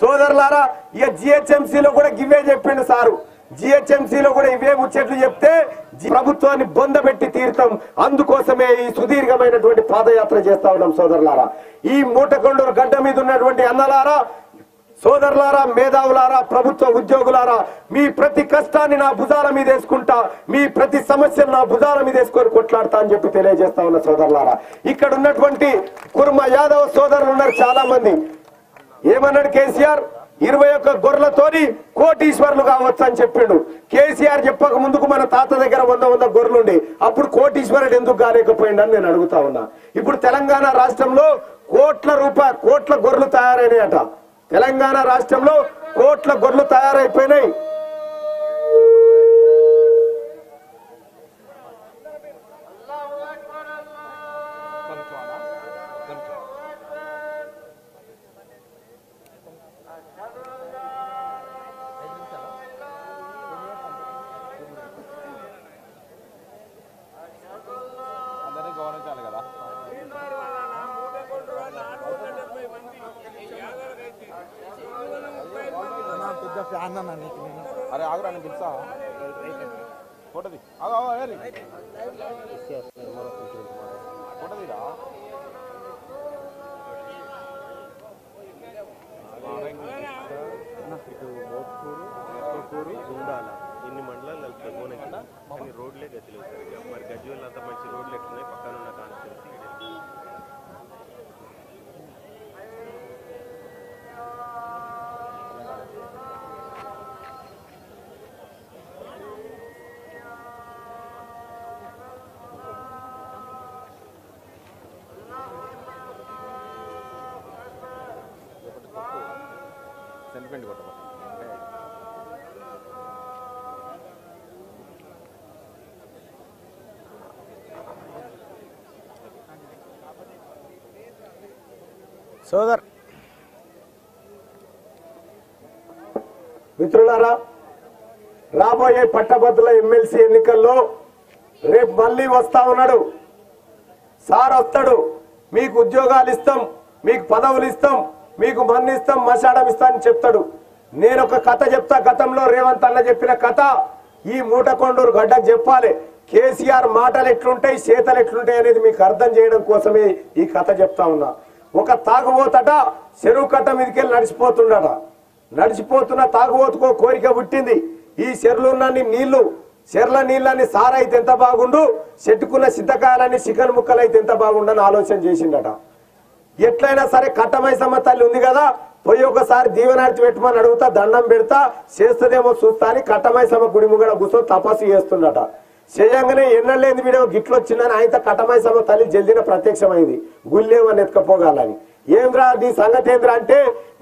సోదరులారా ఇక జిహెచ్ఎంసీలో కూడా ఇవే చెప్పిండు సారు జిహెచ్ఎంసీలో కూడా ఇవే ముచ్చట్లు చెప్తే ప్రభుత్వాన్ని బొందబెట్టి తీరుతాం అందుకోసమే ఈ సుదీర్ఘమైనటువంటి పాదయాత్ర చేస్తా ఉన్నాం సోదరులారా ఈ మూటకొండూరు గడ్డ మీద ఉన్నటువంటి అన్నలారా సోదరులారా మేధావులారా ప్రభుత్వ ఉద్యోగులారా మీ ప్రతి కష్టాన్ని నా భుజాల మీద వేసుకుంటా మీ ప్రతి సమస్యను నా భుజాల మీద వేసుకొని కొట్లాడతా అని చెప్పి తెలియజేస్తా ఉన్న సోదరులారా ఇక్కడ ఉన్నటువంటి కుర్మ యాదవ్ సోదరులు ఉన్నారు చాలా మంది ఏమన్నాడు కేసీఆర్ 21 గొర్రెలతోని కోటీశ్వర్లు కావచ్చు అని చెప్పిండు కేసీఆర్ చెప్పక ముందుకు మన తాత దగ్గర 100 గొర్రెలుండి అప్పుడు కోటీశ్వరుడు ఎందుకు కాలేకపోయిండు అని నేను అడుగుతా ఉన్నా ఇప్పుడు తెలంగాణ రాష్ట్రంలో కోట్ల గొర్రెలు తయారైనాయట తెలంగాణ రాష్ట్రంలో కోట్ల గొర్రెలు తయారైపోయినాయి సోదర్ మిత్రులారా రాబోయే పట్టభద్రుల ఎమ్మెల్సీ ఎన్నికల్లో రేపు మళ్ళీ వస్తా ఉన్నాడు సార్ వస్తాడు మీకు ఉద్యోగాలు ఇస్తాం మీకు పదవులు ఇస్తాం మీకు మన్నిస్తాం మసాడం ఇస్తాం అని చెప్తాడు నేను ఒక కథ చెప్తా గతంలో రేవంత్ అన్న చెప్పిన కథ ఈ మూటకొండూరు గడ్డకు చెప్పాలి కేసీఆర్ మాటలు ఎట్లుంటాయి చేతలు ఎట్లుంటాయి అనేది మీకు అర్థం చేయడం కోసమే ఈ కథ చెప్తా ఉన్నా ఒక తాగుబోతట చెరువు కట్ట మీదకెళ్ళి నడిచిపోతుండట నడిచిపోతున్న తాగుబోతుకో కోరిక పుట్టింది ఈ చెర్లున్నని నీళ్లు చెర్ల నీళ్ళని సారైతే ఎంత బాగుండు, చెట్టుకున్న సిద్ధకాయలని చికెన్ ముక్కలైతే ఎంత బాగుండని ఆలోచన చేసిందట. ఎట్లైనా సరే కట్టమైసమ్మ తల్లి ఉంది కదా, పోయి ఒకసారి దీవెనార్తి పెట్టమని అడుగుతా, దండం పెడతా, చేస్తదేమో చూస్తా అని కట్టమైసమ్మ గుడి ముంగడ కూర్చొని తపస్సు చేస్తుందట. చేయంగానే ఎన్నలేని వీడియో గిట్లు వచ్చిందని ఆయన కట్టమైసమ్మ తల్లి జల్దిన ప్రత్యక్షమైంది, గుళ్ళేమని ఎత్తుకపోగాలని. ఏం రా నీ సంగతి ఏంద్రా అంటే,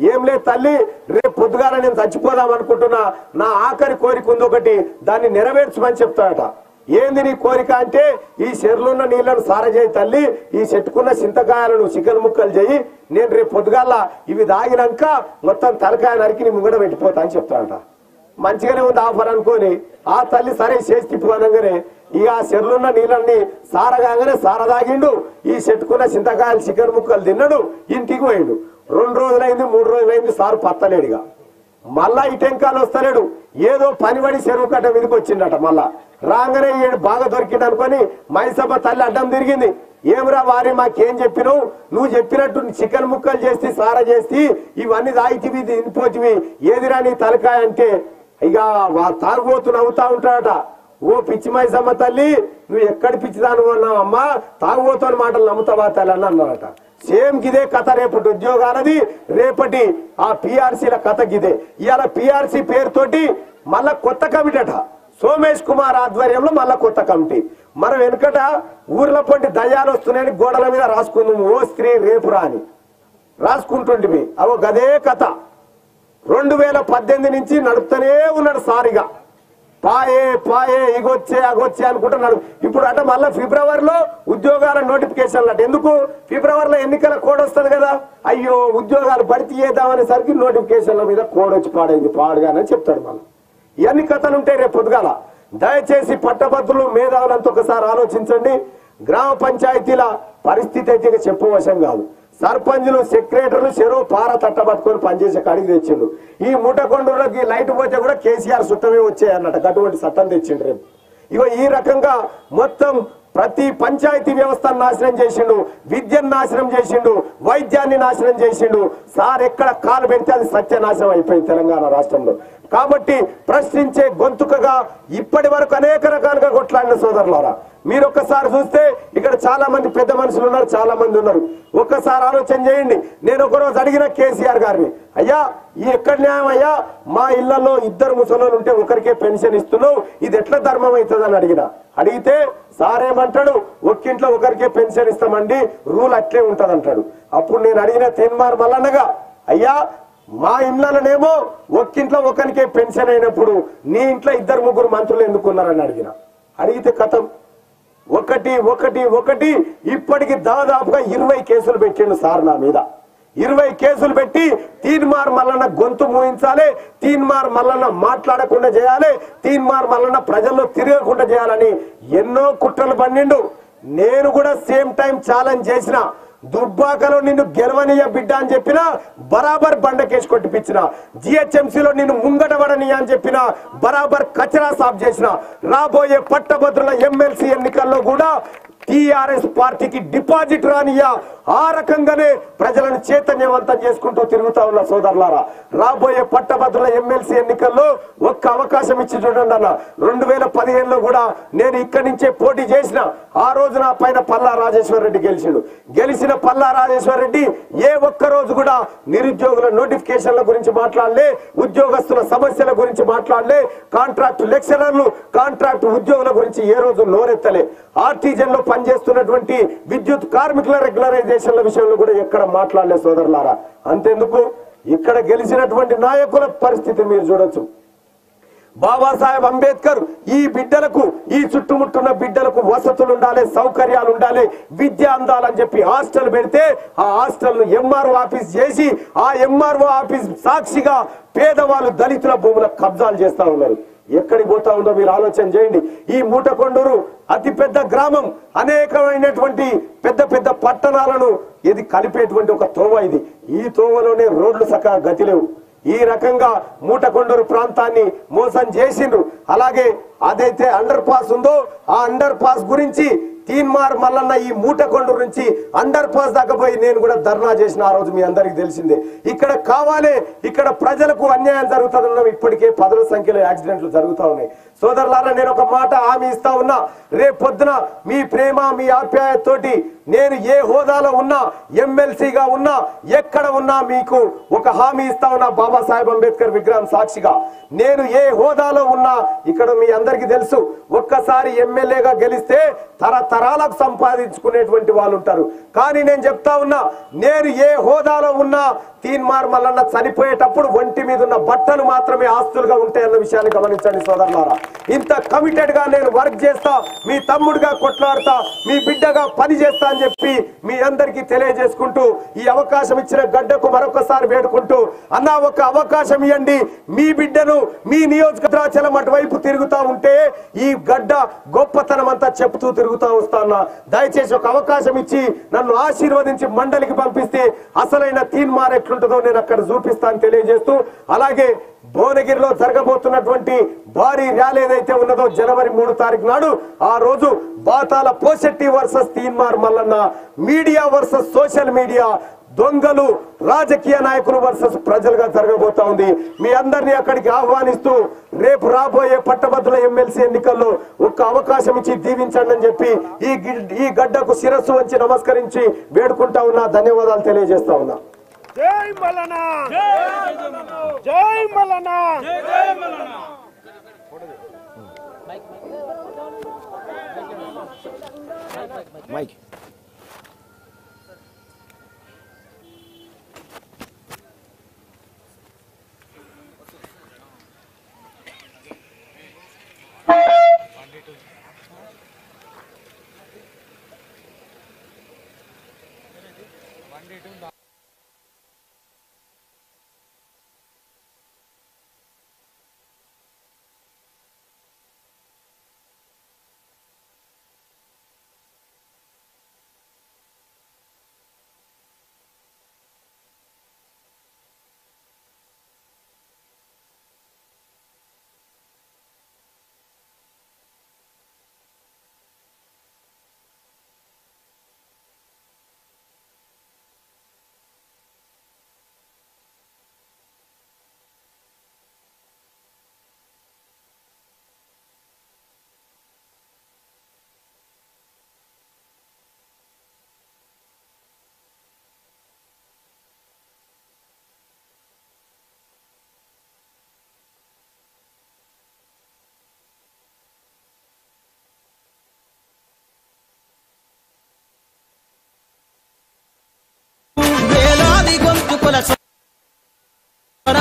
ఏం లేదు తల్లి, రేపు పొద్దుగాల నేను చచ్చిపోదాం అనుకుంటున్నా, నా ఆఖరి కోరిక ఉంది ఒకటి, దాన్ని నెరవేర్చమని చెప్తాడట. ఏంది నీ కోరిక అంటే, ఈ చెర్లున్న నీళ్లను సారజేయి తల్లి, ఈ చెట్టుకున్న చింతకాయలను చికెన్ ముక్కలు చేయి, నేను రేపు పొద్దుగాల ఇవి దాగినాక మొత్తం తలకాయ నరికి నీ ముంగడ పెట్టిపోతా అని చెప్తాడట. మంచిగానే ఉంది ఆఫర్ అనుకోని ఆ తల్లి సరే చేసి తిప్పుకోనంగానే ఇక ఆ చెర్లున్న నీళ్ళని సారగానే సారదాగిండు, ఈ చెట్టుకున్న చింతకాయలు చికెన్ ముక్కలు తిన్నాడు, ఇంటికి పోయిండు. 2 రోజులైంది, 3 రోజులైంది, సారు పత్తలేడుగా. మళ్ళా ఇటెంకాలు వస్తలేడు, ఏదో పనిబడి చెరువు కట్ట మీదకి వచ్చిండట. మళ్ళా రాగానే ఈడు బాగా దొరికిండు అనుకొని మైసమ్మ తల్లి అడ్డం తిరిగింది. ఏమిరా వారి మాకేం చెప్పినావు, నువ్వు చెప్పినట్టు చికెన్ ముక్కలు చేసి సార చేసి ఇవన్నీ దాయితివి తినిపోతివి, ఏదిరా నీ తలకాయ అంటే ఇక తారుబోతు నవ్వుతా ఉంటాడట. ఓ పిచ్చి మైసమ్మ తల్లి, నువ్వు ఎక్కడ పిచ్చిదాను అన్నావమ్మా, తాగుబోతున్న మాటలు నమ్ముతావా తల్లి అని అన్నాడట. సేమ్ గిదే కథ రేపటి ఉద్యోగాలది, రేపటి ఆ పిఆర్సీల కథ గిదే. ఇవాళ పిఆర్సీ పేరుతోటి మళ్ళా కొత్త కమిటీ అట, సోమేష్ కుమార్ ఆధ్వర్యంలో మళ్ళా కొత్త కమిటీ. మనం వెనుకట ఊర్ల పొంటి దయ్యాలు వస్తున్నాయని గోడల మీద రాసుకుందాం, ఓ స్త్రీ రేపురా అని రాసుకుంటుంటివి. అవో గదే కథ 2018 నుంచి నడుపుతూనే ఉన్నాడు సారిగా, పాయే పాయే ఇగొచ్చే అగొచ్చే అనుకుంటున్నాడు. ఇప్పుడు అంటే మళ్ళీ ఫిబ్రవరిలో ఉద్యోగాల నోటిఫికేషన్లు అట. ఎందుకు ఫిబ్రవరిలో ఎన్నికల కోడ్ వస్తుంది కదా, అయ్యో ఉద్యోగాలు భర్తీ చేద్దామనేసరికి నోటిఫికేషన్ల మీద కోడ్ వచ్చి పాడైంది, పాడుగానని చెప్తాడు. మనం ఇవన్నీ కథలు ఉంటాయి రేపు పొద్దుగాల. దయచేసి పట్టభద్రులు మేధావులంతా ఒకసారి ఆలోచించండి. గ్రామ పంచాయతీల పరిస్థితి అయితే ఇక చెప్పవశం కాదు. సర్పంచులు సెక్రటరీలు చెరువు పార తట్టబట్టుకొని పనిచేసే కాడికి తెచ్చిండు. ఈ మూటకొండూరులోకి లైట్ పోతే కూడా కేసీఆర్ చుట్టమే వచ్చాయన్నట, అటువంటి చట్టం తెచ్చిండు రేపు. ఇగో ఈ రకంగా మొత్తం ప్రతి పంచాయతీ వ్యవస్థను నాశనం చేసిండు, విద్యను నాశనం చేసిండు, వైద్యాన్ని నాశనం చేసిండు. సార్ ఎక్కడ కాలు పెడితే అది సత్యనాశనం అయిపోయింది తెలంగాణ రాష్ట్రంలో. కాబట్టి ప్రశ్నించే గొంతుకగా ఇప్పటి వరకు అనేక రకాలుగా కొట్లాడిన సోదరులారా, మీరు ఒక్కసారి చూస్తే ఇక్కడ చాలా మంది పెద్ద మనుషులు ఉన్నారు, చాలా మంది ఉన్నారు. ఒక్కసారి ఆలోచన చేయండి. నేను ఒకరోజు అడిగిన కేసీఆర్ గారిని, అయ్యా ఈ ఎక్కడ న్యాయం అయ్యా, మా ఇళ్లలో ఇద్దరు ముసలోళ్ళు ఉంటే ఒకరికే పెన్షన్ ఇస్తున్నావు, ఇది ఎట్లా ధర్మం అవుతుందని అడిగిన. అడిగితే సారేమంటాడు, ఒక్కింట్లో ఒకరికే పెన్షన్ ఇస్తామండి, రూల్ అట్లే ఉంటుంది అంటాడు. అప్పుడు నేను అడిగిన తీన్మార్ మల్లన్నగా, అయ్యా మా ఇళ్లలోనేమో ఒక్కింట్లో ఒకరికే పెన్షన్ అయినప్పుడు నీ ఇంట్లో ఇద్దరు ముగ్గురు మంత్రులు ఎందుకున్నారని అడిగిన. అడిగితే కథం ఒకటి ఒకటి ఒకటి ఇప్పటికి దాదాపుగా 20 కేసులు పెట్టిండు సార్ నా మీద. 20 కేసులు పెట్టి తీన్మార్ మల్లన్న గొంతు మూయించాలి, తీన్మార్ మల్లన్న మాట్లాడకుండా చేయాలి, తీన్మార్ మల్లన్న ప్రజల్లో తిరగకుండా చేయాలని ఎన్నో కుట్రలు పన్నిండు. నేను కూడా సేమ్ టైం ఛాలెంజ్ చేసిన, దుబ్బాకలో నిన్ను గెలవనీయ బిడ్డ అని చెప్పినా బరాబర్ బండకేసి కొట్టిపించిన, జిహెచ్ఎంసీలో నిన్ను ముంగటవడనీయ అని చెప్పినా బరాబర్ కచరా సాఫ్ చేసిన, రాబోయే పట్టభద్రుల ఎమ్మెల్సీ ఎన్నికల్లో కూడా టీఆర్ఎస్ పార్టీకి డిపాజిట్ రానియా, ఆ రకంగానే ప్రజలను చైతన్యవంతం చేసుకుంటూ తిరుగుతా ఉన్న సోదరులారా, రాబోయే పట్టభద్రుల ఎమ్మెల్సీ ఎన్నికల్లో ఒక్క అవకాశం ఇచ్చి చూడండి అన్న. 2015లో కూడా నేను ఇక్కడి నుంచే పోటీ చేసిన, ఆ రోజు నా పైన పల్లా రాజేశ్వర రెడ్డి గెలిచిండు. గెలిచిన పల్లా రాజేశ్వర రెడ్డి ఏ ఒక్క రోజు కూడా నిరుద్యోగుల నోటిఫికేషన్ల గురించి మాట్లాడలే, ఉద్యోగస్తుల సమస్యల గురించి మాట్లాడలే, కాంట్రాక్ట్ లెక్చరర్లు కాంట్రాక్ట్ ఉద్యోగుల గురించి ఏ రోజు నోరెత్తలే, ఆర్టిజన్లో పనిచేస్తున్నటువంటి విద్యుత్ కార్మికుల రెగ్యులరైజేషన్ల విషయంలో కూడా ఎక్కడ మాట్లాడలే సోదరులారా. అంతేందుకు ఇక్కడ గెలిచినటువంటి నాయకుల పరిస్థితి మీరు చూడొచ్చు. బాబాసాహెబ్ అంబేద్కర్ ఈ బిడ్డలకు, ఈ చుట్టుముట్టున్న బిడ్డలకు వసతులు ఉండాలి, సౌకర్యాలు ఉండాలి, విద్య అందాలని చెప్పి హాస్టల్ పెడితే ఆ హాస్టల్ను ఎంఆర్ఓ ఆఫీస్ చేసి ఆ ఎంఆర్ఓ ఆఫీస్ సాక్షిగా పేదవాళ్ళు దళితుల భూముల కబ్జాలు చేస్తా ఉన్నారు. ఎక్కడికి పోతా ఉందో మీరు ఆలోచన చేయండి. ఈ మూటకొండూరు అతి పెద్ద గ్రామం, అనేకమైనటువంటి పెద్ద పెద్ద పట్టణాలను ఇది కలిపేటువంటి ఒక తోవ. ఇది ఈ తోవలోనే రోడ్లు సక గతి లేవు. ఈ రకంగా మూటకొండూరు ప్రాంతాన్ని మోసం చేసిండ్రు. అలాగే అదైతే అండర్ పాస్ ఉందో ఆ అండర్ పాస్ గురించి తీన్మార్ మల్లన్న ఈ మూటకొండూరు నుంచి అండర్ పాస్ దాకా పోయి నేను కూడా ధర్నా చేసిన ఆ రోజు మీ అందరికీ తెలిసిందే. ఇక్కడ కావాలి, ఇక్కడ ప్రజలకు అన్యాయం జరుగుతుందన్న ఇప్పటికే పదుల సంఖ్యలో యాక్సిడెంట్లు జరుగుతా ఉన్నాయి. సోదరులారా, నేను ఒక మాట హామీ ఇస్తా ఉన్నా, రేపు పొద్దున మీ ప్రేమ మీ ఆప్యాయతతోటి నేను ఏ హోదాలో ఉన్నా, ఎమ్మెల్సీగా ఉన్నా, ఎక్కడ ఉన్నా మీకు ఒక హామీ ఇస్తా ఉన్నా, బాబాసాహెబ్ అంబేద్కర్ విగ్రహం సాక్షిగా నేను ఏ హోదాలో ఉన్నా ఇక్కడ మీ అందరికీ తెలుసు, ఒక్కసారి ఎమ్మెల్యేగా గెలిస్తే తరతరాలకు సంపాదించుకునేటువంటి వాళ్ళు ఉంటారు. కానీ నేను చెప్తా ఉన్నా, నేను ఏ హోదాలో ఉన్నా తీన్మార్ మల్లన్న చనిపోయేటప్పుడు ఒంటి మీద ఉన్న బట్టలు మాత్రమే ఆస్తులుగా ఉంటాయన్న విషయాన్ని గమనించండి సోదరులారా. ఇంత కమిటెడ్ గా నేను వర్క్ చేస్తా, మీ తమ్ముడుగా కొట్లాడతా, మీ బిడ్డగా పని చేస్తా అని చెప్పి మీ అందరికీ తెలియజేసుకుంటూ ఈ అవకాశం ఇచ్చిన గడ్డకు మరొకసారి వేడుకుంటూ, అన్న ఒక అవకాశం ఇవ్వండి, మీ బిడ్డను మీ నియోజక భద్రాచలం అటువైపు తిరుగుతా ఉంటే ఈ గడ్డ గొప్పతనం అంతా చెప్తూ తిరుగుతా వస్తా అన్న, దయచేసి ఒక అవకాశం ఇచ్చి నన్ను ఆశీర్వదించి మండలికి పంపిస్తే అసలైన తీన్మార్ ఎట్లుంటుందో నేను అక్కడ చూపిస్తాను తెలియజేస్తూ, అలాగే భువనగిరిలో జరగబోతున్నటువంటి భారీ ర్యాలీ ఏదైతే ఉన్నదో జనవరి 3 నాడు, ఆ రోజు Bathala Poshetti versus Teenmar Mallanna, media versus social media, దొంగలు రాజకీయ నాయకులు వర్సెస్ ప్రజలుగా జరగబోతా ఉంది. మీ అందరినీ అక్కడికి ఆహ్వానిస్తూ రేపు రాబోయే పట్టభద్రుల ఎమ్మెల్సీ ఎన్నికల్లో ఒక్క అవకాశం ఇచ్చి దీవించండి అని చెప్పి ఈ గడ్డకు శిరస్సు వంచి నమస్కరించి వేడుకుంటా ఉన్నా, ధన్యవాదాలు తెలియజేస్తా ఉన్నా. జై మల్లన్న, జై మల్లన్న, జై మల్లన్న. మైక్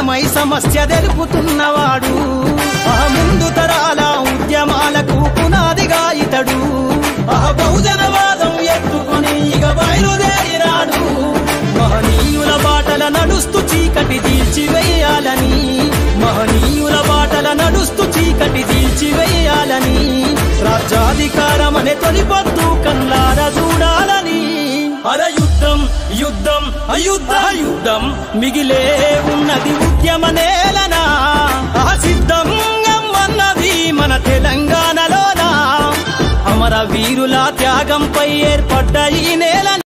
మై సమస్య తెలుపుతున్నవాడు, ఆ ముందు తరాల ఉద్యమాలకు పునాదిగా ఇతడు, ఆ బహుజనవాదం ఎత్తుకుని ఇక బయలుదేరినాడు, మహనీయుల బాటల నడుస్తూ చీకటి తీర్చివేయాలని, మహనీయుల బాటల నడుస్తూ చీకటి తీర్చివేయాలని, రాజ్యాధికారం అనే తొలిపత్తు కల్లారా చూడాలని, అర యుద్ధం యుద్ధం అయుద్ధ యుద్ధం మిగిలే ఉన్నది ఉద్యమ నేలనా, ఆ సిద్ధం గమ్మన్నది మన తెలంగాణలోనా, అమర వీరుల త్యాగంపై ఏర్పడ్డ ఈ నేల